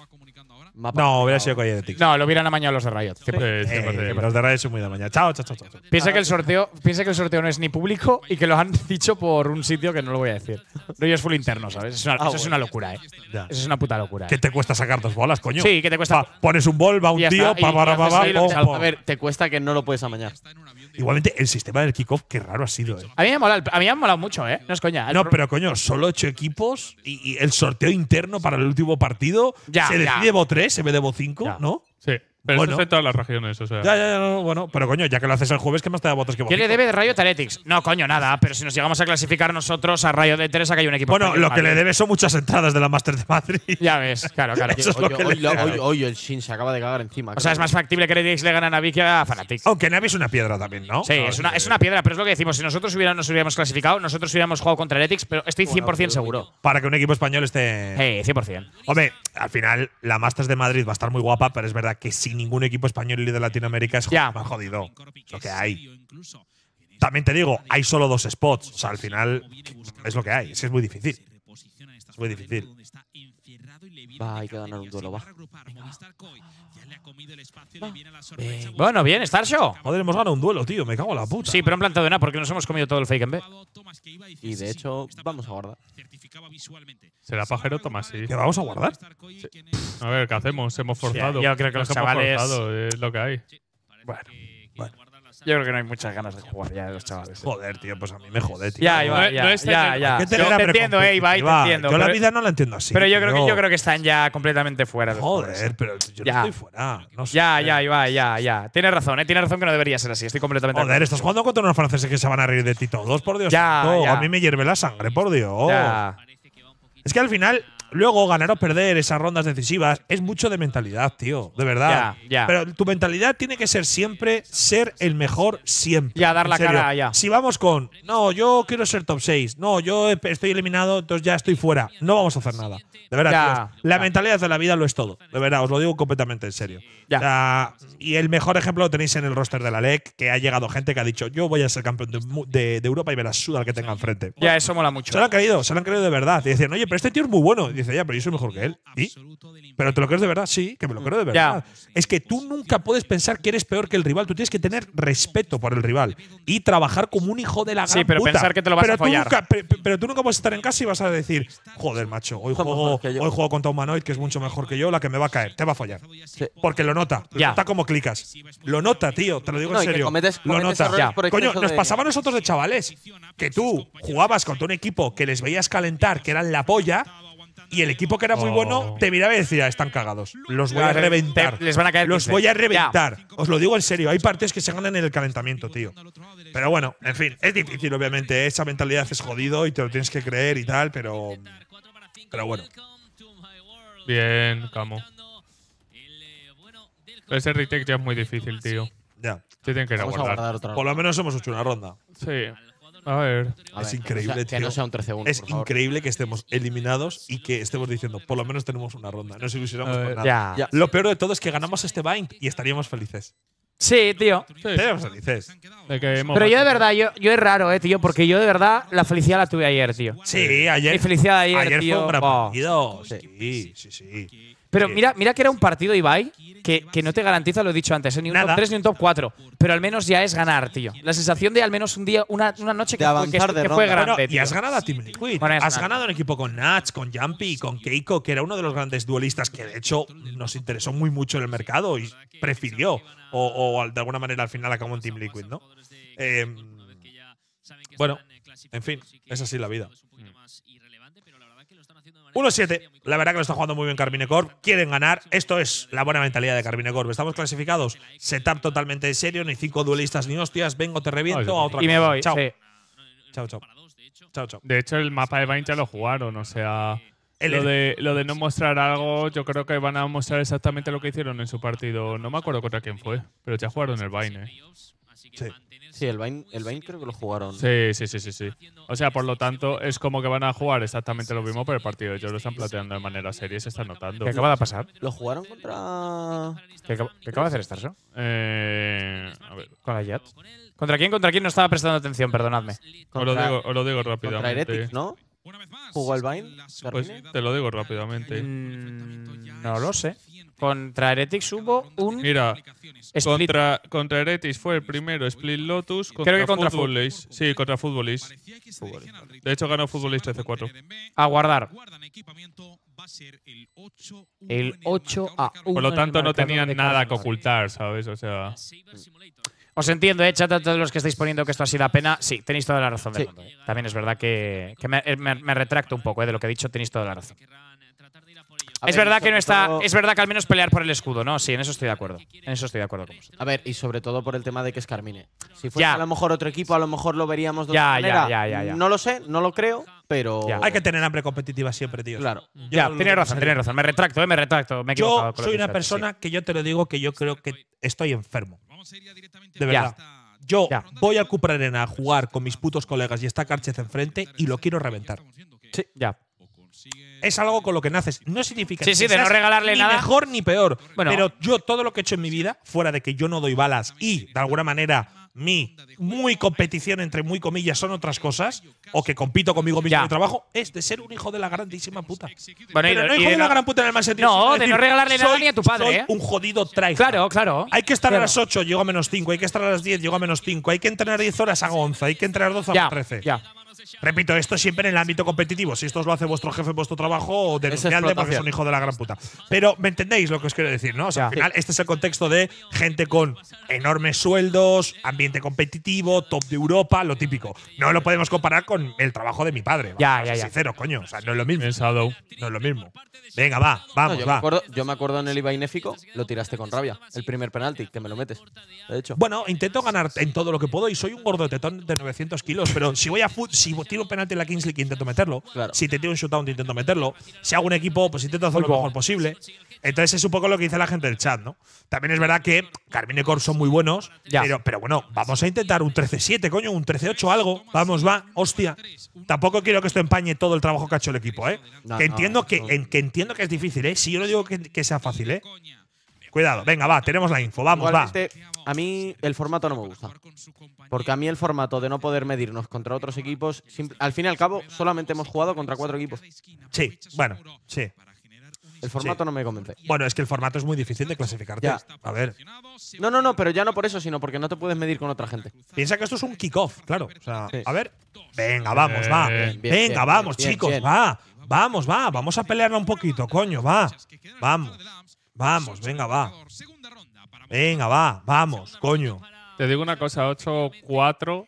No, hubiera sido con Heretics. No, lo hubieran amañado los de Riot. Los de Riot son muy de amañado. Chao. Piensa que el sorteo no es ni público y que lo han dicho por un sitio que no lo voy a decir. No, yo es full interno, ¿sabes? Eso es una locura, ¿eh? Eso es una puta locura. ¿Qué te cuesta sacar dos bolas, coño? Sí, ¿qué te cuesta? Pones un bol, va un tío, a ver, te cuesta que no lo puedes amañar. Igualmente, el sistema del kickoff, qué raro ha sido, ¿eh? A mí me ha molado mucho, ¿eh? No es coña. No, pero coño, solo 8 equipos y el sorteo interno para el último partido se decide Evo 3 en vez de Evo 5, ¿no? Sí. Pero bueno, eso en todas las regiones, o sea… Ya, bueno. Pero coño, ya que lo haces el jueves, ¿qué más te da votos que vos? ¿Qué le debe de Riot a Heretics? No, coño, nada. Pero si nos llegamos a clasificar nosotros a Riot de Teresa, que hay un equipo… Bueno, lo que le debe son muchas entradas de la Masters de Madrid. Ya ves, claro. Hoy el Shin se acaba de cagar encima. O sea, es más factible que Heretics le gane a Navi que a Fnatic. Aunque Navi es una piedra también, ¿no? Sí, es una piedra, pero es lo que decimos. Si nosotros nos hubiéramos clasificado, nosotros hubiéramos jugado contra Heretics, pero estoy 100% seguro. Para que un equipo español esté… Sí, 100%. Hombre, al final, la Masters de Madrid va a estar muy guapa, pero es verdad que sí. Ningún equipo español y de Latinoamérica es más jodido. Lo que hay. También te digo, hay solo 2 spots. O sea, al final es lo que hay. Es que es muy difícil. Es muy difícil. Va, hay que ganar un duelo, va. Bueno, bien, Starxo. Joder, hemos ganado un duelo, tío. Me cago en la puta. Sí, pero han plantado de nada porque nos hemos comido todo el fake en B. Y de hecho, vamos a guardar. ¿Será pajero, Tomás? Sí. ¿Que vamos a guardar? Sí. A ver, ¿qué hacemos? Hemos forzado. Yo creo que los chavales… Es lo que hay. Bueno. Yo creo que no hay muchas ganas de jugar ya de los chavales. Joder, tío, pues a mí me jode, tío. Ya. Yo te entiendo, Ibai, te entiendo. Yo la vida no la entiendo así. Pero yo creo que están ya completamente fuera. Joder, pero yo no estoy fuera. No sé. Ya, Ibai. Tienes razón, ¿eh? Tienes razón que no debería ser así. Estoy completamente… Joder, estás jugando contra unos franceses que se van a reír de ti todos, por Dios. Ya. A mí me hierve la sangre, por Dios. Ya. Es que al final… Luego, ganar o perder esas rondas decisivas es mucho de mentalidad, tío. De verdad. Ya. Pero tu mentalidad tiene que ser siempre ser el mejor siempre. Ya, dar la cara, ya. Si vamos con, no, yo quiero ser top 6. No, yo estoy eliminado, entonces ya estoy fuera. No vamos a hacer nada. De verdad, tío. La mentalidad de la vida lo es todo. De verdad, os lo digo completamente en serio. Ya. Y el mejor ejemplo lo tenéis en el roster de la LEC, que ha llegado gente que ha dicho, yo voy a ser campeón de Europa y me la suda al que tenga enfrente. Ya, eso mola mucho. Se lo han creído de verdad. Y decían, oye, pero este tío es muy bueno. Y dice, ya, pero yo soy mejor que él. ¿Y? ¿Pero te lo crees de verdad? Sí, que me lo creo de verdad. Ya. Es que tú nunca puedes pensar que eres peor que el rival. Tú tienes que tener respeto por el rival y trabajar como un hijo de la gran puta. Sí, pero pensar que te lo vas a follar. Pero tú nunca puedes estar en casa y vas a decir, joder, macho, hoy juego contra Humanoid, que es mucho mejor que yo, la que me va a caer. Te va a follar. Sí. Porque lo nota. Ya. Lo nota como clicas. Lo nota, tío. Te lo digo en serio. Lo nota. Coño, nos pasaba a nosotros de chavales que tú jugabas contra un equipo que les veías calentar, que eran la polla, y el equipo que era muy bueno te miraba y decía, están cagados, los voy a reventar. Les van a caer, los voy a reventar. Ya. Os lo digo en serio, hay partidos que se ganan en el calentamiento, tío. Pero bueno, en fin, es difícil, obviamente. Esa mentalidad es jodido y te lo tienes que creer y tal, pero bueno. Bien, Kamo. Ese retake ya es muy difícil, tío. Ya. Se tienen que ir a guardar. Por lo menos hemos hecho una ronda. Sí. A ver. Es increíble, o sea, tío. Que no sea un 13-1. Es increíble que estemos eliminados y que estemos diciendo, por lo menos tenemos una ronda. Nos ilusionamos por nada. Ya. Lo peor de todo es que ganamos este Bind y estaríamos felices. Sí, tío. Sí. Estaríamos felices. Pero yo de verdad, yo es raro, tío, porque yo de verdad la felicidad la tuve ayer, tío. Sí, ayer. Mi felicidad de ayer, tío. Ayer fue un gran partido. Sí, sí, sí. Pero mira que era un partido, Ibai, que no te garantiza, lo he dicho antes, ni un top 3 ni un top 4. Pero al menos ya es ganar, tío. La sensación de al menos un día, una noche que fue grande. Bueno, y has ganado a Team Liquid. Bueno, has ganado un equipo con Natch, con Jumpy, con Keiko, que era uno de los grandes duelistas que de hecho nos interesó muy mucho en el mercado y prefirió. O de alguna manera al final acabó en Team Liquid, ¿no? Bueno, en fin, es así la vida. 1-7. La verdad que lo está jugando muy bien Karmine Corp. Quieren ganar. Esto es la buena mentalidad de Karmine Corp. Estamos clasificados. Setup totalmente en serio. Ni 5 duelistas ni hostias. Vengo, te reviento. A otra y cosa. Me voy. Chao. Sí. Chao, chao. Chao, chao. De hecho, el mapa de Bind ya lo jugaron. O sea… Lo de no mostrar algo, yo creo que van a mostrar exactamente lo que hicieron en su partido. No me acuerdo contra quién fue, pero ya jugaron el Bind, Sí. Sí, el Bind creo que lo jugaron. Sí. O sea, por lo tanto, es como que van a jugar exactamente lo mismo, pero el partido ellos lo están planteando de manera seria y se está notando. ¿Qué acaba de pasar? ¿Lo jugaron contra…? ¿Qué acaba de hacer Starxo? A ver. ¿Con la Yat? ¿Contra quién no estaba prestando atención? Perdonadme. Os lo digo rápidamente. Contra Heretics, ¿no? ¿Jugó el Bind? Pues te lo digo rápidamente. No lo sé. Contra Heretics hubo un… Mira, contra Heretics fue el primero Split Lotus, contra Futbolis. Sí, contra Futbolis. De hecho, ganó Futbolis 13-4. A guardar. El 8-1. Por lo tanto, no tenían nada que ocultar, ¿sabes? O sea… Os entiendo, chat, a todos los que estáis poniendo que esto así da pena. Sí, tenéis toda la razón del mundo. También es verdad que me retracto un poco de lo que he dicho. Tenéis toda la razón. Es verdad que no está… Es verdad que al menos pelear por el escudo, ¿no? Sí, en eso estoy de acuerdo. En eso estoy de acuerdo con vosotros. A ver, y sobre todo por el tema de que es Karmine. Si fuese a lo mejor otro equipo, a lo mejor lo veríamos de otra manera. Ya. No lo sé, no lo creo, pero… Hay que tener hambre competitiva siempre, tío. Claro. Ya, tienes razón. Me retracto, me retracto. Me he equivocado. Yo soy una persona que yo te lo digo que yo creo que estoy enfermo. De verdad. Yo voy a Cupra Arena a jugar con mis putos colegas y está Karchez enfrente y lo quiero reventar. Sí, ya. Es algo con lo que naces. No significa… Sí, de no regalarle ni nada. Ni mejor ni peor. Bueno, pero yo todo lo que he hecho en mi vida, fuera de que yo no doy balas y, de alguna manera, mi muy competición, entre muy comillas, son otras cosas, o que compito conmigo mismo en mi trabajo, es de ser un hijo de la grandísima puta. Bueno, pero no hijo de la gran puta en el mal sentido. No, de no regalarle nada ni a tu padre. Soy un jodido traidor. Claro. Hay que estar a las 8, llego a menos 5. Hay que estar a las 10, llego a menos 5. Hay que entrenar 10 horas, hago 11. Hay que entrenar 12, hago 13. Repito, esto siempre en el ámbito competitivo. Si esto os lo hace vuestro jefe en vuestro trabajo, denunciadle porque es un hijo de la gran puta. Pero me entendéis lo que os quiero decir, ¿no? O sea, al final, este es el contexto de gente con enormes sueldos, ambiente competitivo, top de Europa, lo típico. No lo podemos comparar con el trabajo de mi padre. Sincero, coño. O sea, no es lo mismo. No es lo mismo. Venga, va, vamos, va. Yo me acuerdo en el Ibai Néfico, lo tiraste con rabia. El primer penalti, que me lo metes. De hecho. Bueno, intento ganar en todo lo que puedo y soy un gordotetón de 900 kilos, pero si voy a fútbol… Si tiro un penalti en la Kings League, intento meterlo. Claro. Si te tiro un shootout, intento meterlo. Si hago un equipo, pues intento hacer lo mejor posible. Entonces es un poco lo que dice la gente del chat, ¿no? También es verdad que Karmine Corp son muy buenos, pero bueno, vamos a intentar un 13-7, coño, un 13-8 algo. Vamos, va, hostia. Tampoco quiero que esto empañe todo el trabajo que ha hecho el equipo, ¿eh? No, que entiendo que es difícil, ¿eh? Si yo no digo que sea fácil, ¿eh? Cuidado. Venga, va. Tenemos la info. Vamos, igualmente, va. A mí el formato no me gusta. Porque a mí el formato de no poder medirnos contra otros equipos… Al fin y al cabo, solamente hemos jugado contra 4 equipos. Sí. Bueno, sí. El formato no me convence. Bueno, es que el formato es muy difícil de clasificarte. Ya. A ver. No, no, no, pero ya no por eso, sino porque no te puedes medir con otra gente. Piensa que esto es un kickoff, claro. O sea, sí. A ver. Venga, vamos, va. Bien, bien, venga, bien, vamos, bien, chicos, bien. Va. Vamos, va. Vamos a pelearla un poquito, coño, va. Vamos. Vamos, venga, va. Venga, va. Vamos, coño. Te digo una cosa, 8-4…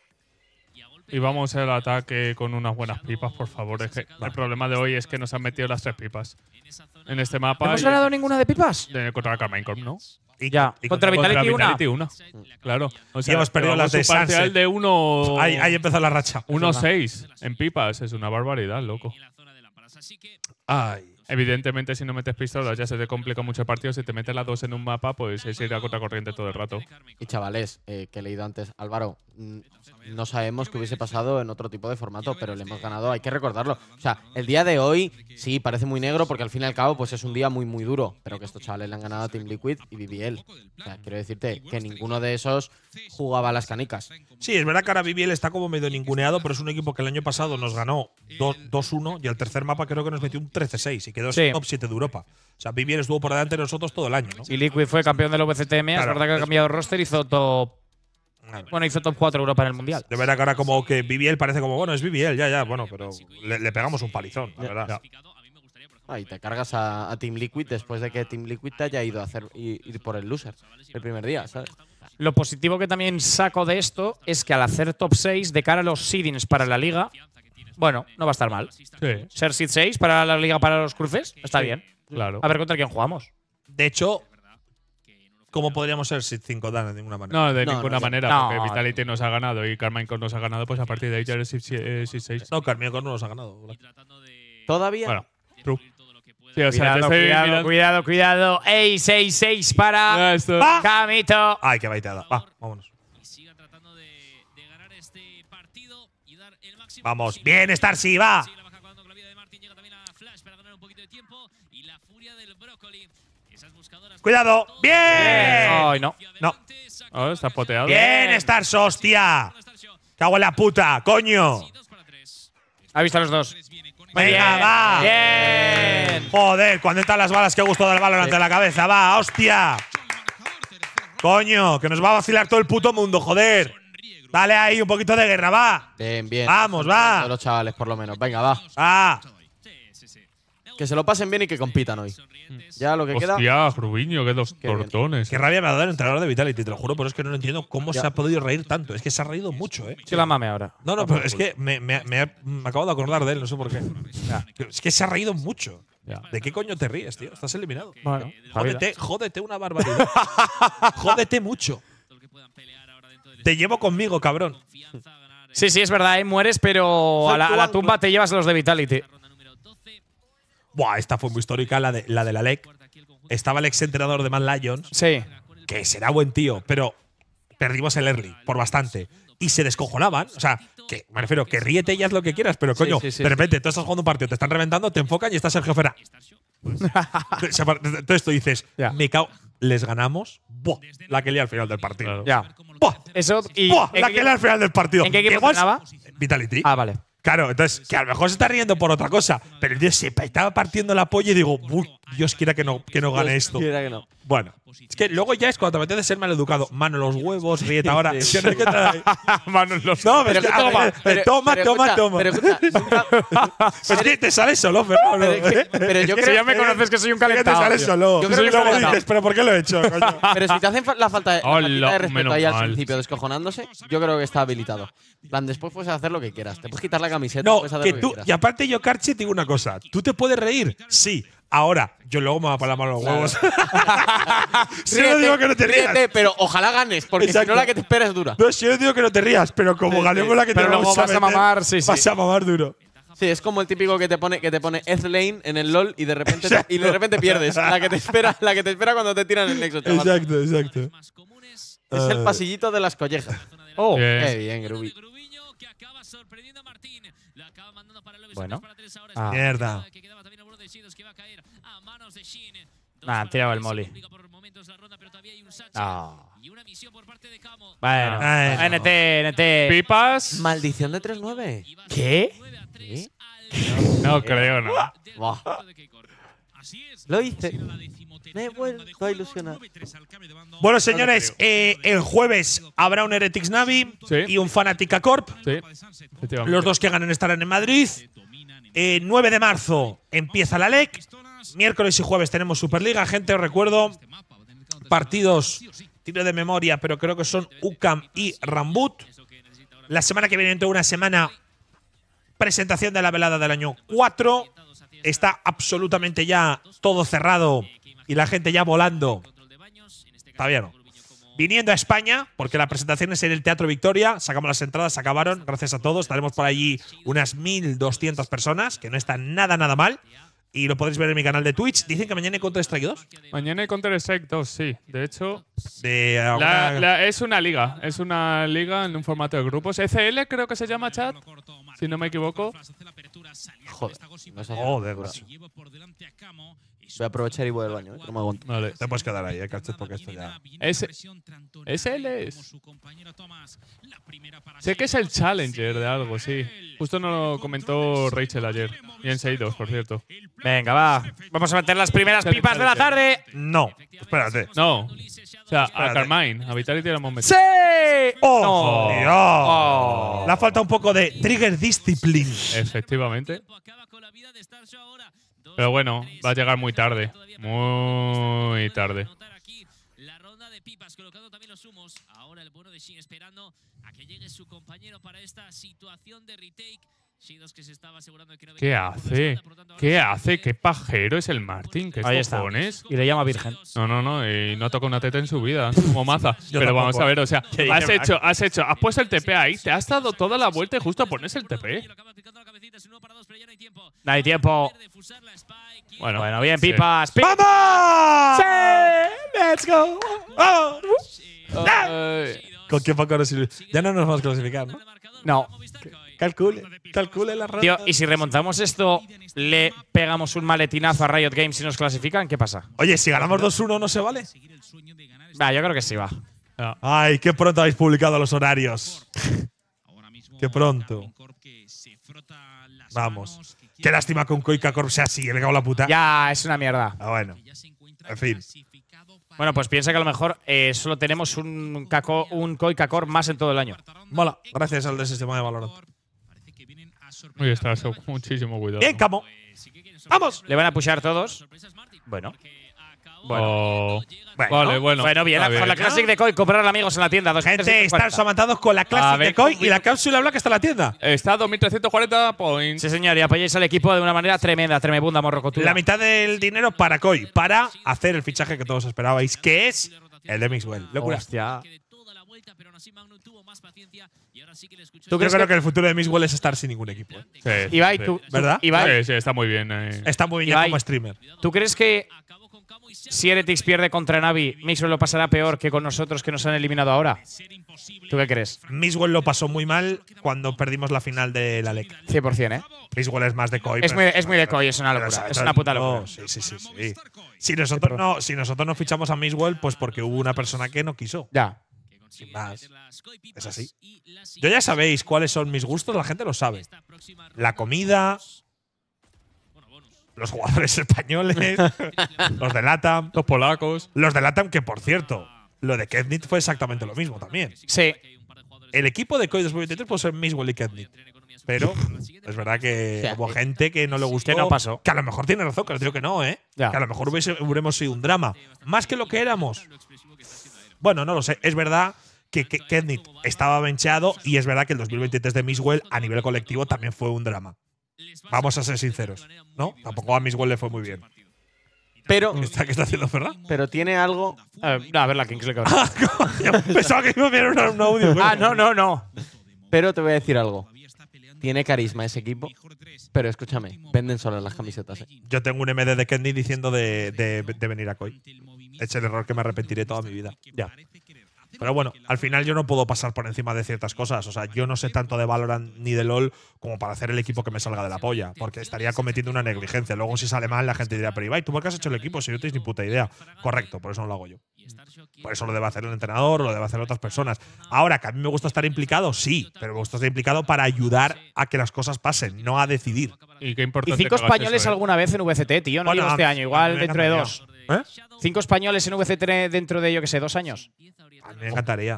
Y vamos al ataque con unas buenas pipas, por favor. Es que el problema de hoy es que nos han metido las 3 pipas en este mapa. ¿No hemos ganado ninguna de pipas? Contra la Karmine Corp, ¿no? Y ya. Y contra Vitality una. Claro. O sea, y hemos perdido las de Sunset. De uno, ahí empezó la racha. 1-6 en pipas. Es una barbaridad, loco. Ay. Evidentemente, si no metes pistolas ya se te complica mucho el partido. Si te metes las 2 en un mapa, pues es ir a contracorriente todo el rato. Y chavales, que he leído antes, Álvaro, no sabemos qué hubiese pasado en otro tipo de formato, pero le hemos ganado, hay que recordarlo. O sea, el día de hoy, sí, parece muy negro porque al fin y al cabo pues es un día muy, muy duro. Pero que estos chavales le han ganado a Team Liquid y BBL. O sea, quiero decirte que ninguno de esos jugaba las canicas. Sí, es verdad que ahora BBL está como medio ninguneado, pero es un equipo que el año pasado nos ganó 2-1 y el tercer mapa creo que nos metió un 13-6. Quedó sí. Top 7 de Europa. O sea, BBL estuvo por delante de nosotros todo el año, ¿no? Y Liquid fue campeón del VCTM. Claro, es verdad que ha cambiado roster, hizo top… Bueno, hizo top 4 Europa en el Mundial. De verdad que ahora como que BBL parece como… Bueno, es BBL, ya, bueno, pero le pegamos un palizón, la verdad. Ya. Ah, y te cargas a Team Liquid después de que Team Liquid te haya ido a hacer ir por el loser el primer día, ¿sabes? Lo positivo que también saco de esto es que al hacer top 6 de cara a los seedings para la Liga… Bueno, no va a estar mal. Sí. Ser seed 6 para la Liga para los cruces está bien. Claro. A ver contra quién jugamos. De hecho, ¿cómo podríamos ser seed 5, Dan? De ninguna manera. No, de ninguna manera. No, porque Vitality nos ha ganado y Karmine Corp nos ha ganado, pues a partir de ahí ya eres seed 6. No, Karmine Corp no nos ha ganado. ¿Todavía? Bueno, true. Sí, o sea, cuidado. ¡Ey, 6-6 para Camito! ¡Ay, qué baiteada! Va, vámonos. Vamos, bien, Starxo, va. Cuidado, bien. Ay, no. Oh, está poteado. Bien, Starxo, hostia. Cago en la puta, coño. Ha visto a los dos. Venga, va. Bien. Joder, cuando entran las balas, qué gusto del Valorant de la cabeza, va, hostia. Coño, que nos va a vacilar todo el puto mundo, joder. Dale ahí, un poquito de guerra, va. Bien, bien. Vamos, va. Los chavales, por lo menos. Venga, va. Va. Que se lo pasen bien y que compitan hoy. Ya lo que queda… Hostia, Grubinho, qué dos tortones. Qué rabia me ha dado el entrenador de Vitality, te lo juro, pero es que no entiendo cómo se ha podido reír tanto. Es que se ha reído mucho, ¿eh? Que la mame ahora. No, no, pero es que me acabo de acordar de él, no sé por qué. Es que se ha reído mucho. Ya. ¿De qué coño te ríes, tío? Estás eliminado. Bueno, jódete una barbaridad. Jódete mucho. Te llevo conmigo, cabrón. Sí, sí, es verdad, ahí mueres, pero a la tumba te llevas los de Vitality. Buah, esta fue muy histórica, la de la LEC. Estaba el ex entrenador de Mad Lions. Sí. Que será buen tío, pero perdimos el early por bastante. Y se descojonaban. O sea, que me refiero, que ríete y haz lo que quieras, pero coño, de repente tú estás jugando un partido, te están reventando, te enfocan y está Sergio Ferra. Entonces tú dices, me cago… Les ganamos. Buah, la que lía al final del partido. Ya. Buah, eso, y buah, la que lía al final del partido. ¿En qué equipo ganaba? Vitality. Ah, vale. Claro, entonces, que a lo mejor se está riendo por otra cosa. Pero el tío se estaba partiendo la polla y digo, Dios quiera que no gane esto. Bueno, es que luego ya es cuando te metes de ser maleducado. Mano en los huevos, ríete ahora. Mano en los huevos. Toma. Pero escucha, es que te sale solo, Ferraro. Pero yo creo que… Si ya me conoces que soy un calentado. Te sale solo. Yo creo que dices, pero ¿por qué lo he hecho? Pero si te hacen la falta de respeto ahí al principio, descojonándose, yo creo que está habilitado. Después puedes hacer lo que quieras. Te puedes quitar la camiseta. No, que tú… Y aparte yo, Karchez, te digo una cosa. ¿Tú te puedes reír? Sí. Ahora, yo luego me voy a parar mal los huevos. Si no digo que no te rías. Ríete, pero ojalá ganes, porque si no la que te espera es dura. No, si yo digo que no te rías, pero como ganemos la que te espera. Pero luego vas a mamar, vas a mamar duro. Sí, es como el típico que te pone Ethlane en el LOL y de repente, pierdes. La que te espera cuando te tiran el nexo. Exacto. Es el pasillito de las collejas. Oh, qué bien, Grubi. Sorprendiendo a Martín. La acaba mandando para el Mierda. Que quedaba también a bordo de G2 que va a caer a manos de Shin. Nah, han tirado el molly. No. Bueno, NT. Pipas. Maldición de 3-9. ¿Qué? ¿Eh? No creo, no. Lo hice. Me he vuelto a ilusionar. Bueno, señores, el jueves habrá un Heretics Navi y un Fnatic Corp. Sí. Los dos que ganen estarán en Madrid. 9 de marzo empieza la LEC. Miércoles y jueves tenemos Superliga. Gente, os recuerdo partidos, tiro de memoria, pero creo que son UCAM y Rambut. La semana que viene, dentro de una semana, presentación de la velada del año 4. Está absolutamente ya todo cerrado y la gente ya volando. Todavía no. Viniendo a España, porque la presentación es en el Teatro Victoria. Sacamos las entradas, se acabaron. Gracias a todos. Estaremos por allí unas 1.200 personas, que no está nada, nada mal. Y lo podéis ver en mi canal de Twitch. Dicen que mañana hay Counter-Strike 2. Mañana hay Counter-Strike 2, sí. De hecho… es una liga. Es una liga en un formato de grupos. ECL creo que se llama, chat, si no me equivoco. Joder. Joder, bro. Voy a aprovechar y voy al baño, ¿eh? No me aguanto. Vale. Te puedes quedar ahí, Karchez, porque esto ya… Es. Sé que es el Challenger de algo, sí. Justo nos lo comentó Rachel ayer. Y en 6-2, por cierto. Venga, va. Vamos a meter las primeras pipas de la tarde. No. Espérate. No. O sea, a Karmine, a Vitality lo hemos metido. ¡Sí! ¡Oh! No. Dios. Oh. Le ha faltado un poco de trigger discipline. Efectivamente. Pero bueno, va a llegar muy tarde. Muy tarde. La ronda de pipas, colocando también los humos. Ahora el bueno de Shin esperando a que llegue su compañero para esta situación de retake. G2 que se estaba asegurando que no venía. ¿Qué hace? ¿Qué hace? ¿Qué pajero es el Martín? ¿Qué cojones? Y le llama virgen. No. Y no toca una teta en su vida. Como Maza. Pero vamos a ver, o sea, has puesto el TP ahí, te has dado toda la vuelta y justo pones el TP. No hay tiempo. Bueno, bien, pipas. ¡Vamos! ¡Sí! ¡Let's go! ¡Oh! ¿Con qué poco nos sirve? Ya no nos vamos a clasificar, ¿no? No. Calcule la ronda. Tío, y si remontamos esto, le pegamos un maletinazo a Riot Games y nos clasifican, ¿qué pasa? Oye, si ganamos 2-1, ¿no se vale? Va, yo creo que sí va. No. Ay, qué pronto habéis publicado los horarios. Qué pronto. Vamos. Qué lástima que un Koi Corp sea así, me cago en la puta. Ya, es una mierda. Ah, bueno. En fin. Bueno, pues piensa que a lo mejor solo tenemos un Koi Corp más en todo el año. Mola, gracias al del sistema de Valorant. Muy Starxo, muchísimo cuidado. ¡Bien, Kamo! ¡Vamos! ¿Le van a pushar todos? Bueno, bien. Con la Classic de Koi, comprar amigos en la tienda. 240. Gente, Starxo amantados con la Classic de Koi y la cápsula Black está en la tienda. Está a 2.340 points. Sí, señor. Y apoyáis al equipo de una manera tremenda, tremebunda, morrocotuda. La mitad del dinero para Koi, para hacer el fichaje que todos esperabais, que es el de Mixwell. Locura. Hostia. Yo creo que el futuro de Mixwell es estar sin ningún equipo. Sí, Ibai, tú… ¿Verdad? Ibai. Sí, está muy bien. Está muy bien Ibai, como streamer. ¿Tú crees que si Heretics pierde contra Navi, Mixwell lo pasará peor que con nosotros que nos han eliminado ahora? ¿Tú qué crees? Mixwell lo pasó muy mal cuando perdimos la final de la LEC. 100%, ¿eh? Mixwell es más de Koi. Es muy de Koi, es una locura. Es una puta locura. Sí. Si nosotros no fichamos a Mixwell, pues porque hubo una persona que no quiso. Ya. Sin más. Es así. Yo ya sabéis cuáles son mis gustos, la gente lo sabe. La comida, los jugadores españoles, los de LATAM, los polacos. Los de LATAM, que por cierto, lo de Kevnit fue exactamente lo mismo también. Sí. El equipo de Koi 2023 puede ser Mixwell y Kevnit. Pero es verdad que hubo gente que no le gustó. Que no pasó. Que a lo mejor tiene razón, que os digo que no, ¿eh? Ya. Que a lo mejor hubiéramos sido un drama. Más que lo que éramos. Bueno, no lo sé. Es verdad que Kevnit estaba bencheado y es verdad que el 2023 de Mixwell a nivel colectivo también fue un drama. Vamos a ser sinceros, ¿no? Tampoco a Mixwell le fue muy bien. Pero… ¿Qué está haciendo Ferra? Pero tiene algo… no, a ver, la Kings le cabrón. Pensaba que iba a ver un audio. Bueno. No. Pero te voy a decir algo. Tiene carisma ese equipo, pero escúchame, venden solas las camisetas. Yo tengo un MD de Kevnit diciendo de venir a Koi. Es el error que me arrepentiré toda mi vida. Ya. Pero bueno, al final yo no puedo pasar por encima de ciertas cosas. O sea, yo no sé tanto de Valorant ni de LoL como para hacer el equipo que me salga de la polla, porque estaría cometiendo una negligencia. Luego, si sale mal, la gente dirá, pero Ibai, ¿tú por qué has hecho el equipo si no tienes ni puta idea? Correcto, por eso no lo hago yo. Por eso lo debe hacer el entrenador, lo debe hacer otras personas. Ahora, ¿que a mí me gusta estar implicado? Sí, pero me gusta estar implicado para ayudar a que las cosas pasen, no a decidir. Y qué importante. ¿Y 5 españoles alguna vez en VCT, tío? No, bueno, digo este año, igual dentro de 2. ¿Eh? 5 españoles en VCT dentro de, yo que sé, 2 años. A mí me encantaría.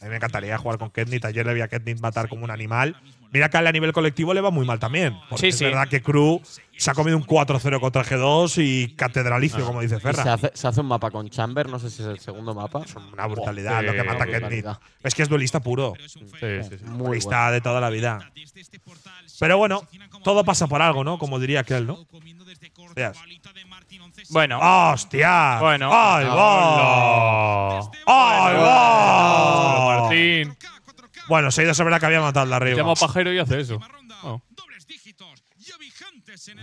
A mí me encantaría jugar con Ketnit. Ayer le vi a Ketnit matar como un animal. Mira que a nivel colectivo le va muy mal también. Porque sí, es verdad que Crew se ha comido un 4-0 contra G2 y catedralicio, como dice Ferra. Se hace un mapa con Chamber, no sé si es el segundo mapa. Es una brutalidad lo que mata Ketnit. Es que es duelista puro. Sí. Duelista de toda la vida. Pero bueno, todo pasa por algo, ¿no? Como diría aquel, ¿no? Hostias. Bueno. ¡Hostia! Bueno. ¡Ay, va! ¡Ay, va! Martín. Bueno, se ha ido sobre la que había matado la arriba. Llama a Pajero y hace eso. Oh.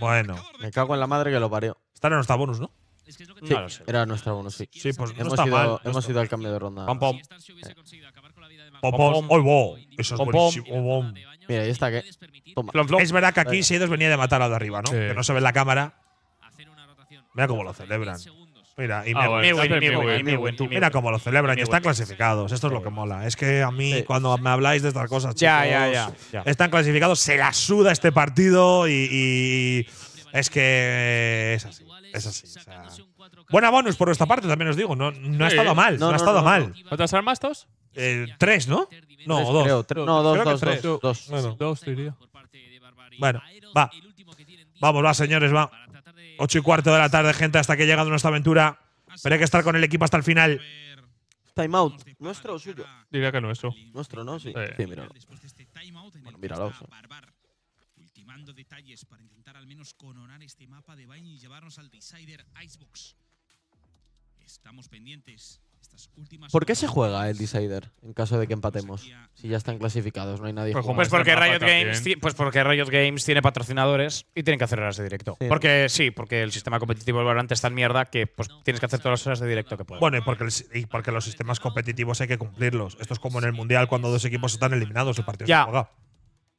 Bueno. Me cago en la madre que lo parió. Esta era nuestra bonus, ¿no? Sí, no era nuestra bonus, sí. Sí, pues hemos ido al cambio de ronda. Pom, pom. Pom, pom. ¡Ay, wow! Eso es buenísimo. Pom. Mira, y esta que… Toma. Es verdad que aquí Seidos venía de matar a la de arriba, ¿no? Sí. Que no se ve en la cámara. Mira cómo lo celebran. Mira, y mira cómo lo celebran. Y están clasificados. Esto es lo que mola. Es que a mí, cuando me habláis de estas cosas, chicos, ya. Están clasificados. Se la suda este partido y es que es así. Es así. O sea, buena bonus por esta parte, también os digo. No ha estado mal. No ha estado mal. ¿Cuántas armas, 2? 3, ¿no? No, 2. No, 2. 2, te diría. Bueno, va. Vamos, va, señores, va. 8:15 de la tarde, gente, hasta que ha llegado nuestra aventura. Pero hay que estar con el equipo hasta el final. Timeout. ¿Nuestro o suyo? Diría que nuestro. Nuestro, ¿no? Sí. Sí, míralo. Bueno, míralo. Ultimando detalles para intentar al menos coronar este mapa de Bind y llevarnos al Decider Icebox. Estamos pendientes. ¿Por qué se juega el Decider en caso de que empatemos? Si ya están clasificados, no hay nadie jugando. Pues porque Riot Games tiene patrocinadores y tienen que hacer horas de directo. Sí, porque el sistema competitivo del Valorant está en mierda que pues, tienes que hacer todas las horas de directo que puedas. Bueno, y porque los sistemas competitivos hay que cumplirlos. Esto es como en el Mundial cuando 2 equipos están eliminados, el partido se juega.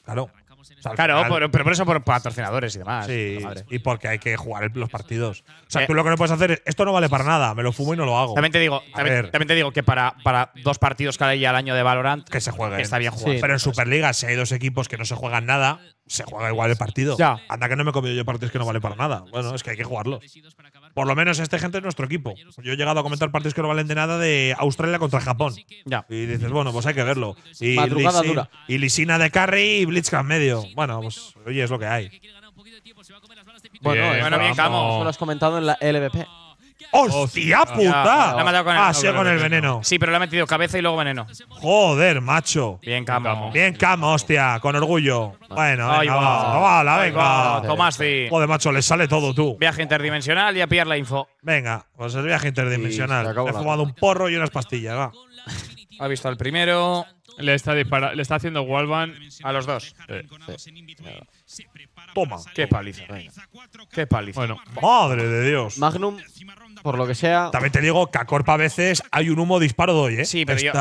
Claro. O sea, claro, pero por eso por patrocinadores y demás. Sí, y porque hay que jugar los partidos. O sea, tú lo que no puedes hacer es… Esto no vale para nada, me lo fumo y no lo hago. También te digo que para 2 partidos cada día al año de Valorant… Que se juegue. Está bien jugado. Sí, pero en Superliga, si hay 2 equipos que no se juegan nada, se juega igual el partido. Ya. Anda que no me he comido yo partidos que no valen para nada. Bueno, es que hay que jugarlos. Por lo menos este gente es nuestro equipo. Yo he llegado a comentar partidos que no valen de nada de Australia contra Japón. Ya. Y dices, bueno, pues hay que verlo. Y Lisina de carry y Blitzcrank en medio. Bueno, pues oye, es lo que hay. Bueno, bien, Kamo. Eso lo has comentado en la LVP. ¡Hostia puta! La ha matado con el veneno. Ah, sí, con el veneno. Sí, pero le ha metido cabeza y luego veneno. Joder, macho. Bien, Kamo. Bien, Kamo, hostia. Con orgullo. Bueno, venga. Tomás, sí. Joder, macho, le sale todo, tú. Viaje interdimensional y a pillar la info. Venga, pues el viaje interdimensional. He fumado un porro y unas pastillas, va. Ha visto al primero. Le está haciendo wallbang a los 2. Sí. Toma. Qué paliza. Venga. Qué paliza. Bueno, madre de Dios. Magnum, por lo que sea… También te digo que a Corp a veces hay un humo disparo de hoy, ¿eh? Sí, pero yo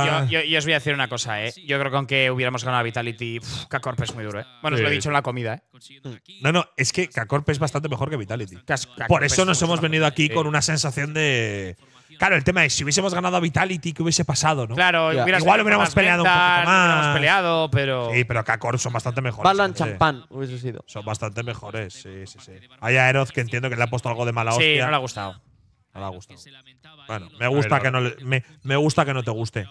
os voy a decir una cosa, ¿eh? Yo creo que aunque hubiéramos ganado a Vitality, K-Corp es muy duro, ¿eh? Bueno, os lo he dicho en la comida, ¿eh? No, es que K-Corp es bastante mejor que Vitality. Por eso nos hemos venido aquí con una sensación de… Claro, el tema es, si hubiésemos ganado a Vitality, ¿qué hubiese pasado, no? Claro, igual hubiéramos peleado un poquito más. Hubiéramos peleado, pero… Sí, pero K-Corp son bastante mejores. Balan champán hubiese sido. Son bastante mejores, sí. Hay a Eroz que entiendo que le ha puesto algo de mala hostia. Sí, no le ha gustado. No le ha gustado. Bueno, me gusta que no te guste.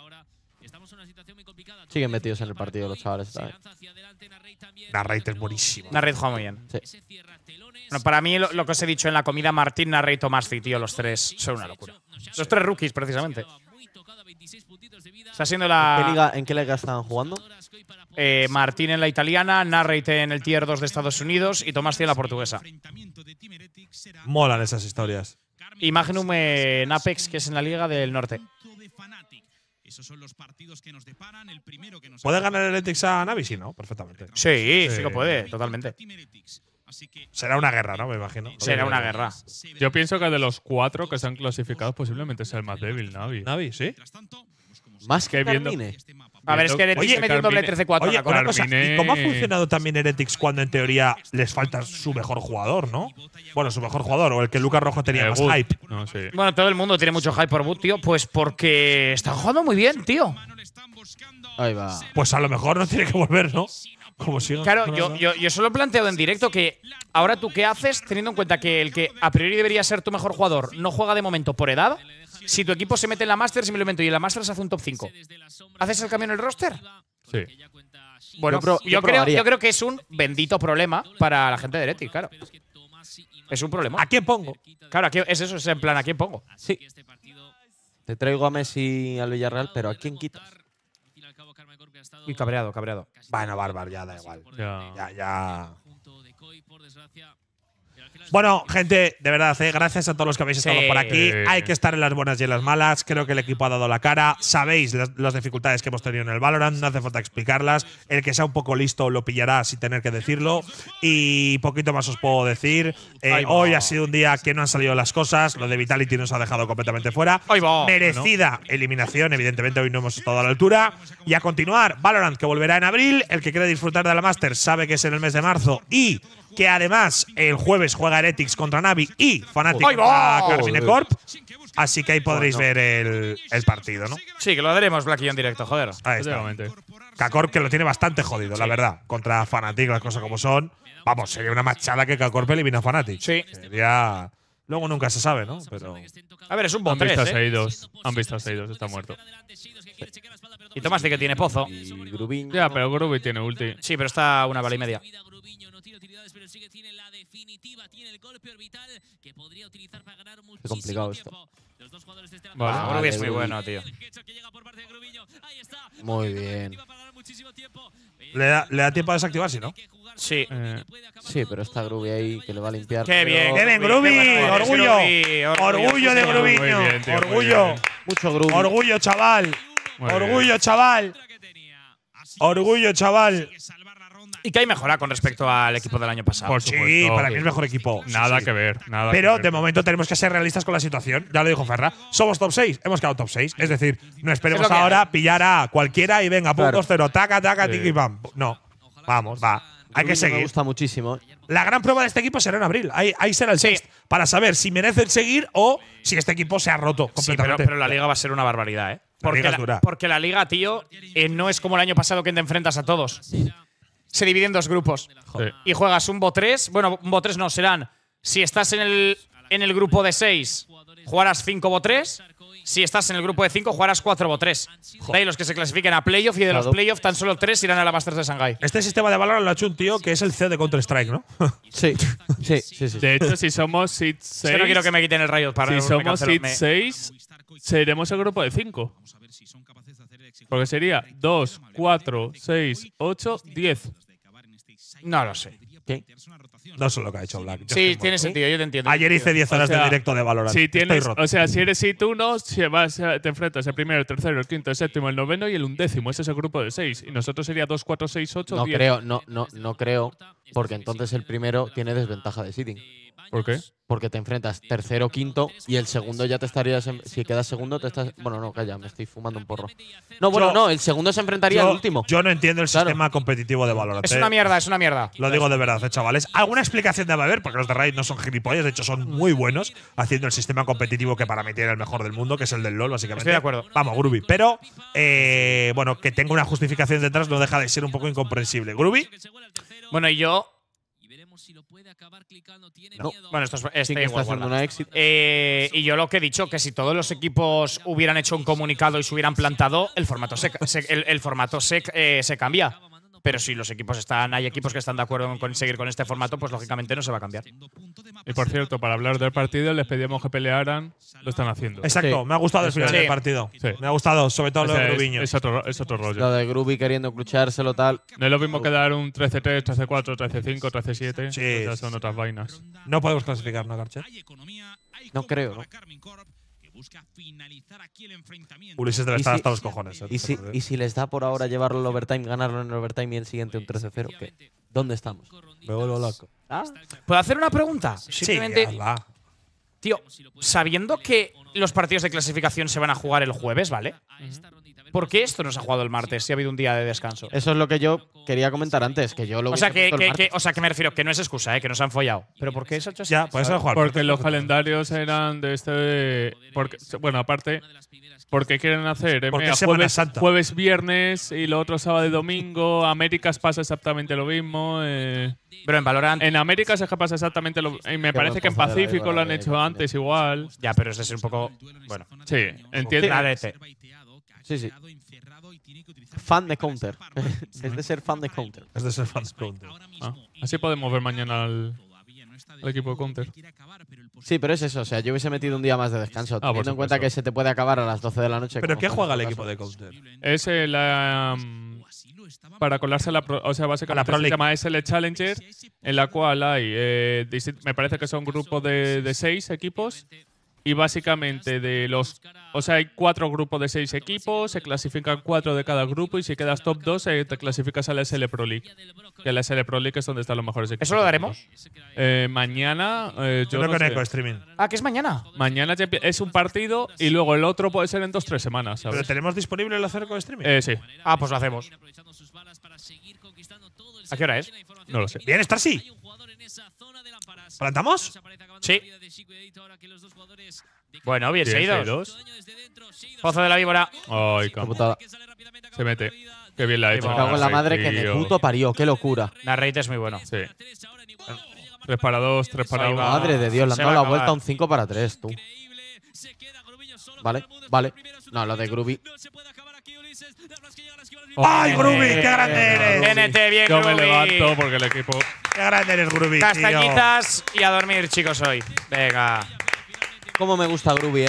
Siguen metidos en el partido los chavales. Narrate es buenísimo. Narrate juega muy bien. Sí. Bueno, para mí, lo que os he dicho en la comida, Martín, Narrate y Tomás, tío, los 3 son una locura. Los 3 rookies, precisamente. Está siendo la… ¿En qué liga están jugando? Martín en la italiana, Narrate en el tier 2 de Estados Unidos y Tomás en la portuguesa. Molan esas historias. Y Magnum en Apex, que es en la liga del norte. Esos son los partidos que nos deparan. El primero que nos… ¿Puede ganar Heretics a Navi? Sí, ¿no? Perfectamente. Sí que puede, totalmente. Será una guerra, ¿no? Me imagino. Será una guerra. Yo pienso que de los 4 que se han clasificado, posiblemente sea el más débil, Navi. ¿Navi, sí? Más que Karmine. A ver, es que Heretics metió un doble 13-4. Oye, una cosa, ¿y cómo ha funcionado también Heretics cuando en teoría les falta su mejor jugador, no? Bueno, su mejor jugador, o el que Lucas Rojo tenía más hype. No, sí. Bueno, todo el mundo tiene mucho hype por Boot, tío, pues porque están jugando muy bien, tío. Ahí va. Pues a lo mejor no tiene que volver, ¿no? Como si claro, no, yo solo he planteado en directo que ahora tú qué haces teniendo en cuenta que el que a priori debería ser tu mejor jugador no juega de momento por edad. Si tu equipo se mete en la Masters, simplemente y en la Masters hace un top 5. ¿Haces el cambio en el roster? Sí. Bueno, yo creo que es un bendito problema para la gente de Heretics, claro. Es un problema. ¿A quién pongo? Claro, es eso, es en plan, ¿a quién pongo? Sí. Te traigo a Messi al Villarreal, pero ¿a quién quitas? Y cabreado. Bueno, Bárbaro, ya da igual. Ya. Bueno, gente, de verdad, gracias a todos los que habéis estado por aquí. Hay que estar en las buenas y en las malas. Creo que el equipo ha dado la cara. Sabéis las dificultades que hemos tenido en el Valorant. No hace falta explicarlas. El que sea un poco listo lo pillará sin tener que decirlo. Y poquito más os puedo decir. Hoy ha sido un día que no han salido las cosas. Lo de Vitality nos ha dejado completamente fuera. Merecida eliminación. Evidentemente, hoy no hemos estado a la altura. Y a continuar, Valorant, que volverá en abril. El que quiere disfrutar de la Masters sabe que es en el mes de marzo. Y que además el jueves juega Heretics contra Navi y Fnatic contra Karmine Corp. Así que ahí podréis ver el partido, ¿no? Sí, que lo daremos Black y yo en directo, joder. Ahí está. K-Corp que lo tiene bastante jodido, la verdad. Contra Fnatic, las cosas como son. Vamos, sería una machada que K-Corp elimina a Fnatic. Sí. Sería… Luego nunca se sabe, ¿no? Pero… A ver, es un bot 3, Han visto a Shad0w, está muerto. Y Tomás que tiene pozo. Y Grubinho. Ya, pero Grubinho tiene ulti. Sí, pero está una bala y media. Pero sí que tiene la definitiva, tiene el golpe orbital que podría utilizar para ganar muchísimo tiempo. Los dos jugadores de este Grubinho es muy bueno, tío. Muy bien. Le da tiempo a desactivarse, ¿no? Sí. Sí, pero está Grubinho ahí que le va a limpiar. ¡Qué bien! ¡Qué bien, Grubinho! ¡Orgullo de Grubinho! ¡Orgullo! Mucho Grubinho. ¡Orgullo, chaval! ¡Orgullo, chaval! ¡Orgullo, chaval! Y que hay mejora con respecto al equipo del año pasado. Por supuesto. Sí, para mí es mejor equipo. Nada que ver. Pero de momento tenemos que ser realistas con la situación. Ya lo dijo Ferra. Somos top 6. Hemos quedado top 6. Es decir, no esperemos ahora pillar a cualquiera y venga, puntos cero, taca, tiki, pam. No. Vamos, va. Hay que seguir. Me gusta muchísimo. La gran prueba de este equipo será en abril. Ahí será el test para saber si merecen seguir o si este equipo se ha roto completamente. Sí, pero la liga va a ser una barbaridad, ¿eh? Porque la liga, tío, no es como el año pasado que te enfrentas a todos. Se divide en dos grupos. Sí. Y juegas un BO3. Bueno, un BO3 no, serán… Si estás en el grupo de 6, jugarás 5 BO3. Si estás en el grupo de 5, jugarás 4 BO3. De ahí los que se clasifiquen a playoff. Y de los playoff, tan solo 3 irán a la Masters de Shanghái. Este sistema de valor lo ha hecho un tío que es el CEO de Counter-Strike, ¿no? Sí. De hecho, si somos Seed 6… Yo no quiero que me quiten el rayo para… Si somos Seed 6, seremos el grupo de 5. Porque sería 2, 4, 6, 8, 10. No lo sé. ¿Qué? No sé lo que ha hecho Black. Sí, tiene sentido, yo te entiendo. Ayer hice 10 horas de directo de Valorant. Si tienes, o sea, si eres hit 1, te enfrentas el primero, el tercero, el quinto, el séptimo, el noveno y el undécimo. Ese es el grupo de 6. Y nosotros sería 2, 4, 6, 8, 10. No creo, porque entonces el primero tiene desventaja de seeding. ¿Por qué? Porque te enfrentas tercero, quinto y el segundo ya te estarías… Si quedas segundo te estás… Bueno, no, calla, me estoy fumando un porro. No, bueno, no, el segundo se enfrentaría al último. Yo no entiendo el sistema competitivo de Valorant. Es una mierda. Lo digo de verdad, chavales. Alguna explicación debe haber, porque los de Riot no son gilipollas, de hecho son muy buenos haciendo el sistema competitivo que para mí tiene el mejor del mundo, que es el del LoL, básicamente. Estoy de acuerdo. Vamos, Groovy. Pero, bueno, que tenga una justificación detrás no deja de ser un poco incomprensible. ¿Groovy? Bueno, y yo… Si lo puede acabar clicando, tiene miedo. Bueno, esto es una exit. Y yo lo que he dicho, que si todos los equipos hubieran hecho un comunicado y se hubieran plantado, el formato se cambia. Pero si los equipos están… Hay equipos que están de acuerdo con seguir con este formato, pues lógicamente no se va a cambiar. Y por cierto, para hablar del partido, les pedíamos que pelearan. Lo están haciendo. Exacto. Sí. Me ha gustado el final del partido. Sí. Me ha gustado, sobre todo lo de Grubinho. Es otro rollo. Lo de Grubi queriendo cluchárselo tal. No es lo mismo que dar un 13-3, 13-4, 13-5, 13-7. Sí. Esas son otras vainas. No podemos clasificar, ¿no, Karchez? No creo, ¿no? Busca finalizar aquí el enfrentamiento. Ulises debe estar hasta los cojones. ¿Y si les da por ahora llevarlo al overtime, ganarlo en el overtime y el siguiente un 13-0? ¿Dónde estamos? Me vuelvo loco. ¿Ah? ¿Puedo hacer una pregunta? Simplemente… Tío, sabiendo que los partidos de clasificación se van a jugar el jueves, ¿vale? ¿Por qué esto no se ha jugado el martes si ha habido un día de descanso? Eso es lo que yo quería comentar antes, que yo lo o sea, que me refiero, que no es excusa, que nos han follado. ¿Pero por qué eso ha hecho así? Ya, pues eso jugar. Porque los calendarios eran de este… Porque, bueno, aparte, porque quieren hacer jueves, viernes y lo otro sábado y domingo. Américas pasa exactamente lo mismo. Pero en Valorant… En Américas es que pasa exactamente lo mismo. Y me parece que en Pacífico lo han hecho antes igual. Ya, pero es un poco… Bueno. Sí, entiendo. Sí, sí. Fan de Counter. Es de ser fan de Counter. Es de ser fan de Counter. Ah. Así podemos ver mañana al equipo de Counter. Sí, pero es eso. O sea, yo hubiese metido un día más de descanso. Teniendo en cuenta que se te puede acabar a las 12 de la noche. ¿Pero qué juega el equipo de Counter? Es la… para colarse a la… o sea, básicamente se llama SL Challenger, en la cual hay… me parece que son grupos de 6 equipos. Y básicamente de los… O sea, hay 4 grupos de 6 equipos, se clasifican 4 de cada grupo y si quedas top 2 te clasificas a la SL Pro League. Que la SL Pro League es donde están los mejores equipos. ¿Eso lo daremos? Mañana… yo no sé. Streaming. Ah, ¿qué es mañana? Mañana es un partido y luego el otro puede ser en 2-3 semanas, ¿sabes? ¿Pero tenemos disponible el hacer con streaming? Sí. Ah, pues lo hacemos. ¿A qué hora es? No lo sé. Bien, estar sí. ¿Plantamos? Sí. Bueno, bien, seguidos. Pozo de la víbora. Ay, cabrón. Se mete. Qué bien la ha hecho. Me cago en la madre que me puto parió. Qué locura. La raid es muy buena. Sí. 3 para 2, 3 para 1. Madre de Dios, le han dado la vuelta a un 5 para 3, tú. Vale, vale. No, lo de Groovy. ¡Ay, Groovy! ¡Qué grande eres! NT, bien, Groovy. Yo me levanto porque el equipo… ¡Qué grande eres, Groovy, tío! Castañitas y a dormir, chicos, hoy. Venga. Cómo me gusta Groovy,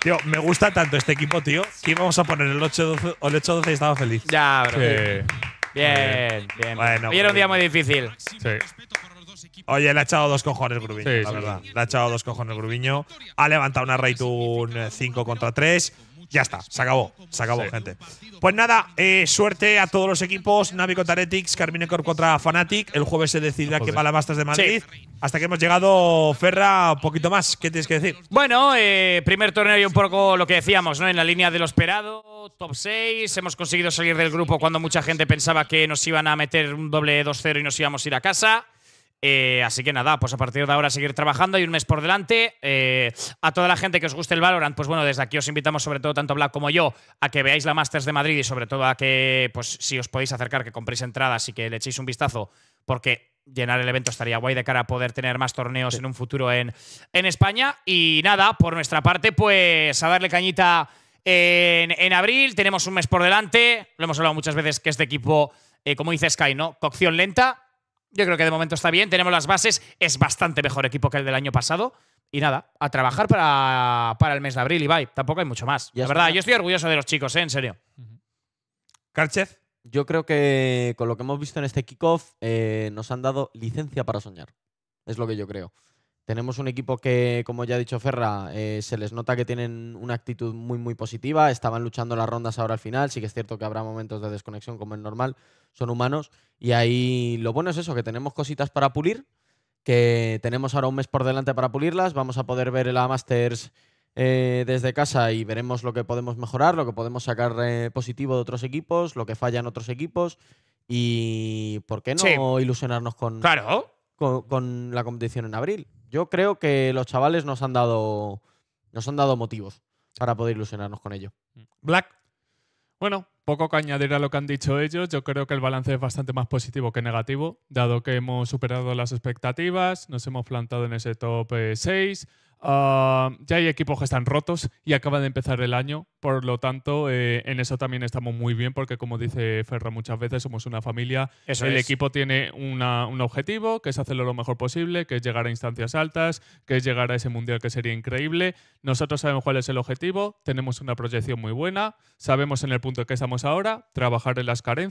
Tío, me gusta tanto este equipo, tío, que íbamos a poner el 8-12 y estaba feliz. Ya, bro. Sí. Bien. Bueno, hoy era un día muy difícil. Sí. Oye, le ha echado 2 cojones Groovy, sí, la verdad. Le ha echado 2 cojones Grubiño. Ha levantado una raid un 5 contra 3. Ya está, se acabó, gente. Pues nada, suerte a todos los equipos. Navi contra Heretics, Karmine Corp contra Fnatic. El jueves se decidirá quién va a la Masters de Madrid. Sí. Hasta que hemos llegado, Ferra, un poquito más. ¿Qué tienes que decir? Bueno, primer torneo y un poco lo que decíamos, ¿no? En la línea de lo esperado, top 6. Hemos conseguido salir del grupo cuando mucha gente pensaba que nos iban a meter un doble 2-0 y nos íbamos a ir a casa. Así que nada, pues a partir de ahora seguir trabajando. Hay un mes por delante. A toda la gente que os guste el Valorant, pues bueno, desde aquí os invitamos, sobre todo tanto Black como yo, a que veáis la Masters de Madrid y sobre todo a que, pues si os podéis acercar, que compréis entradas y que le echéis un vistazo, porque llenar el evento estaría guay de cara a poder tener más torneos en un futuro en España. Y nada, por nuestra parte, pues a darle cañita en abril. Tenemos un mes por delante. Lo hemos hablado muchas veces que este equipo, como dice Sky, ¿no? Cocción lenta. Yo creo que de momento está bien, tenemos las bases, es bastante mejor equipo que el del año pasado. Y nada, a trabajar para el mes de abril, Ibai. Tampoco hay mucho más. La verdad, yo estoy orgulloso de los chicos, en serio. Karchez. Yo creo que con lo que hemos visto en este kickoff nos han dado licencia para soñar. Es lo que yo creo. Tenemos un equipo que, como ya ha dicho Ferra, se les nota que tienen una actitud muy, muy positiva. Estaban luchando las rondas ahora al final. Sí que es cierto que habrá momentos de desconexión como es normal. Son humanos. Y ahí lo bueno es eso, que tenemos cositas para pulir, que tenemos ahora un mes por delante para pulirlas. Vamos a poder ver la Masters desde casa y veremos lo que podemos mejorar, lo que podemos sacar positivo de otros equipos, lo que fallan otros equipos y por qué no ilusionarnos con la competición en abril. Yo creo que los chavales nos han dado motivos para poder ilusionarnos con ello. Black. Bueno, poco que añadir a lo que han dicho ellos. Yo creo que el balance es bastante más positivo que negativo, dado que hemos superado las expectativas, nos hemos plantado en ese top 6. Ya hay equipos que están rotos y acaba de empezar el año. Por lo tanto, en eso también estamos muy bien porque, como dice Ferra muchas veces, somos una familia. El equipo tiene un objetivo, que es hacerlo lo mejor posible, que es llegar a instancias altas, que es llegar a ese mundial que sería increíble. Nosotros sabemos cuál es el objetivo, tenemos una proyección muy buena, sabemos en el punto que estamos ahora, trabajar en las carencias.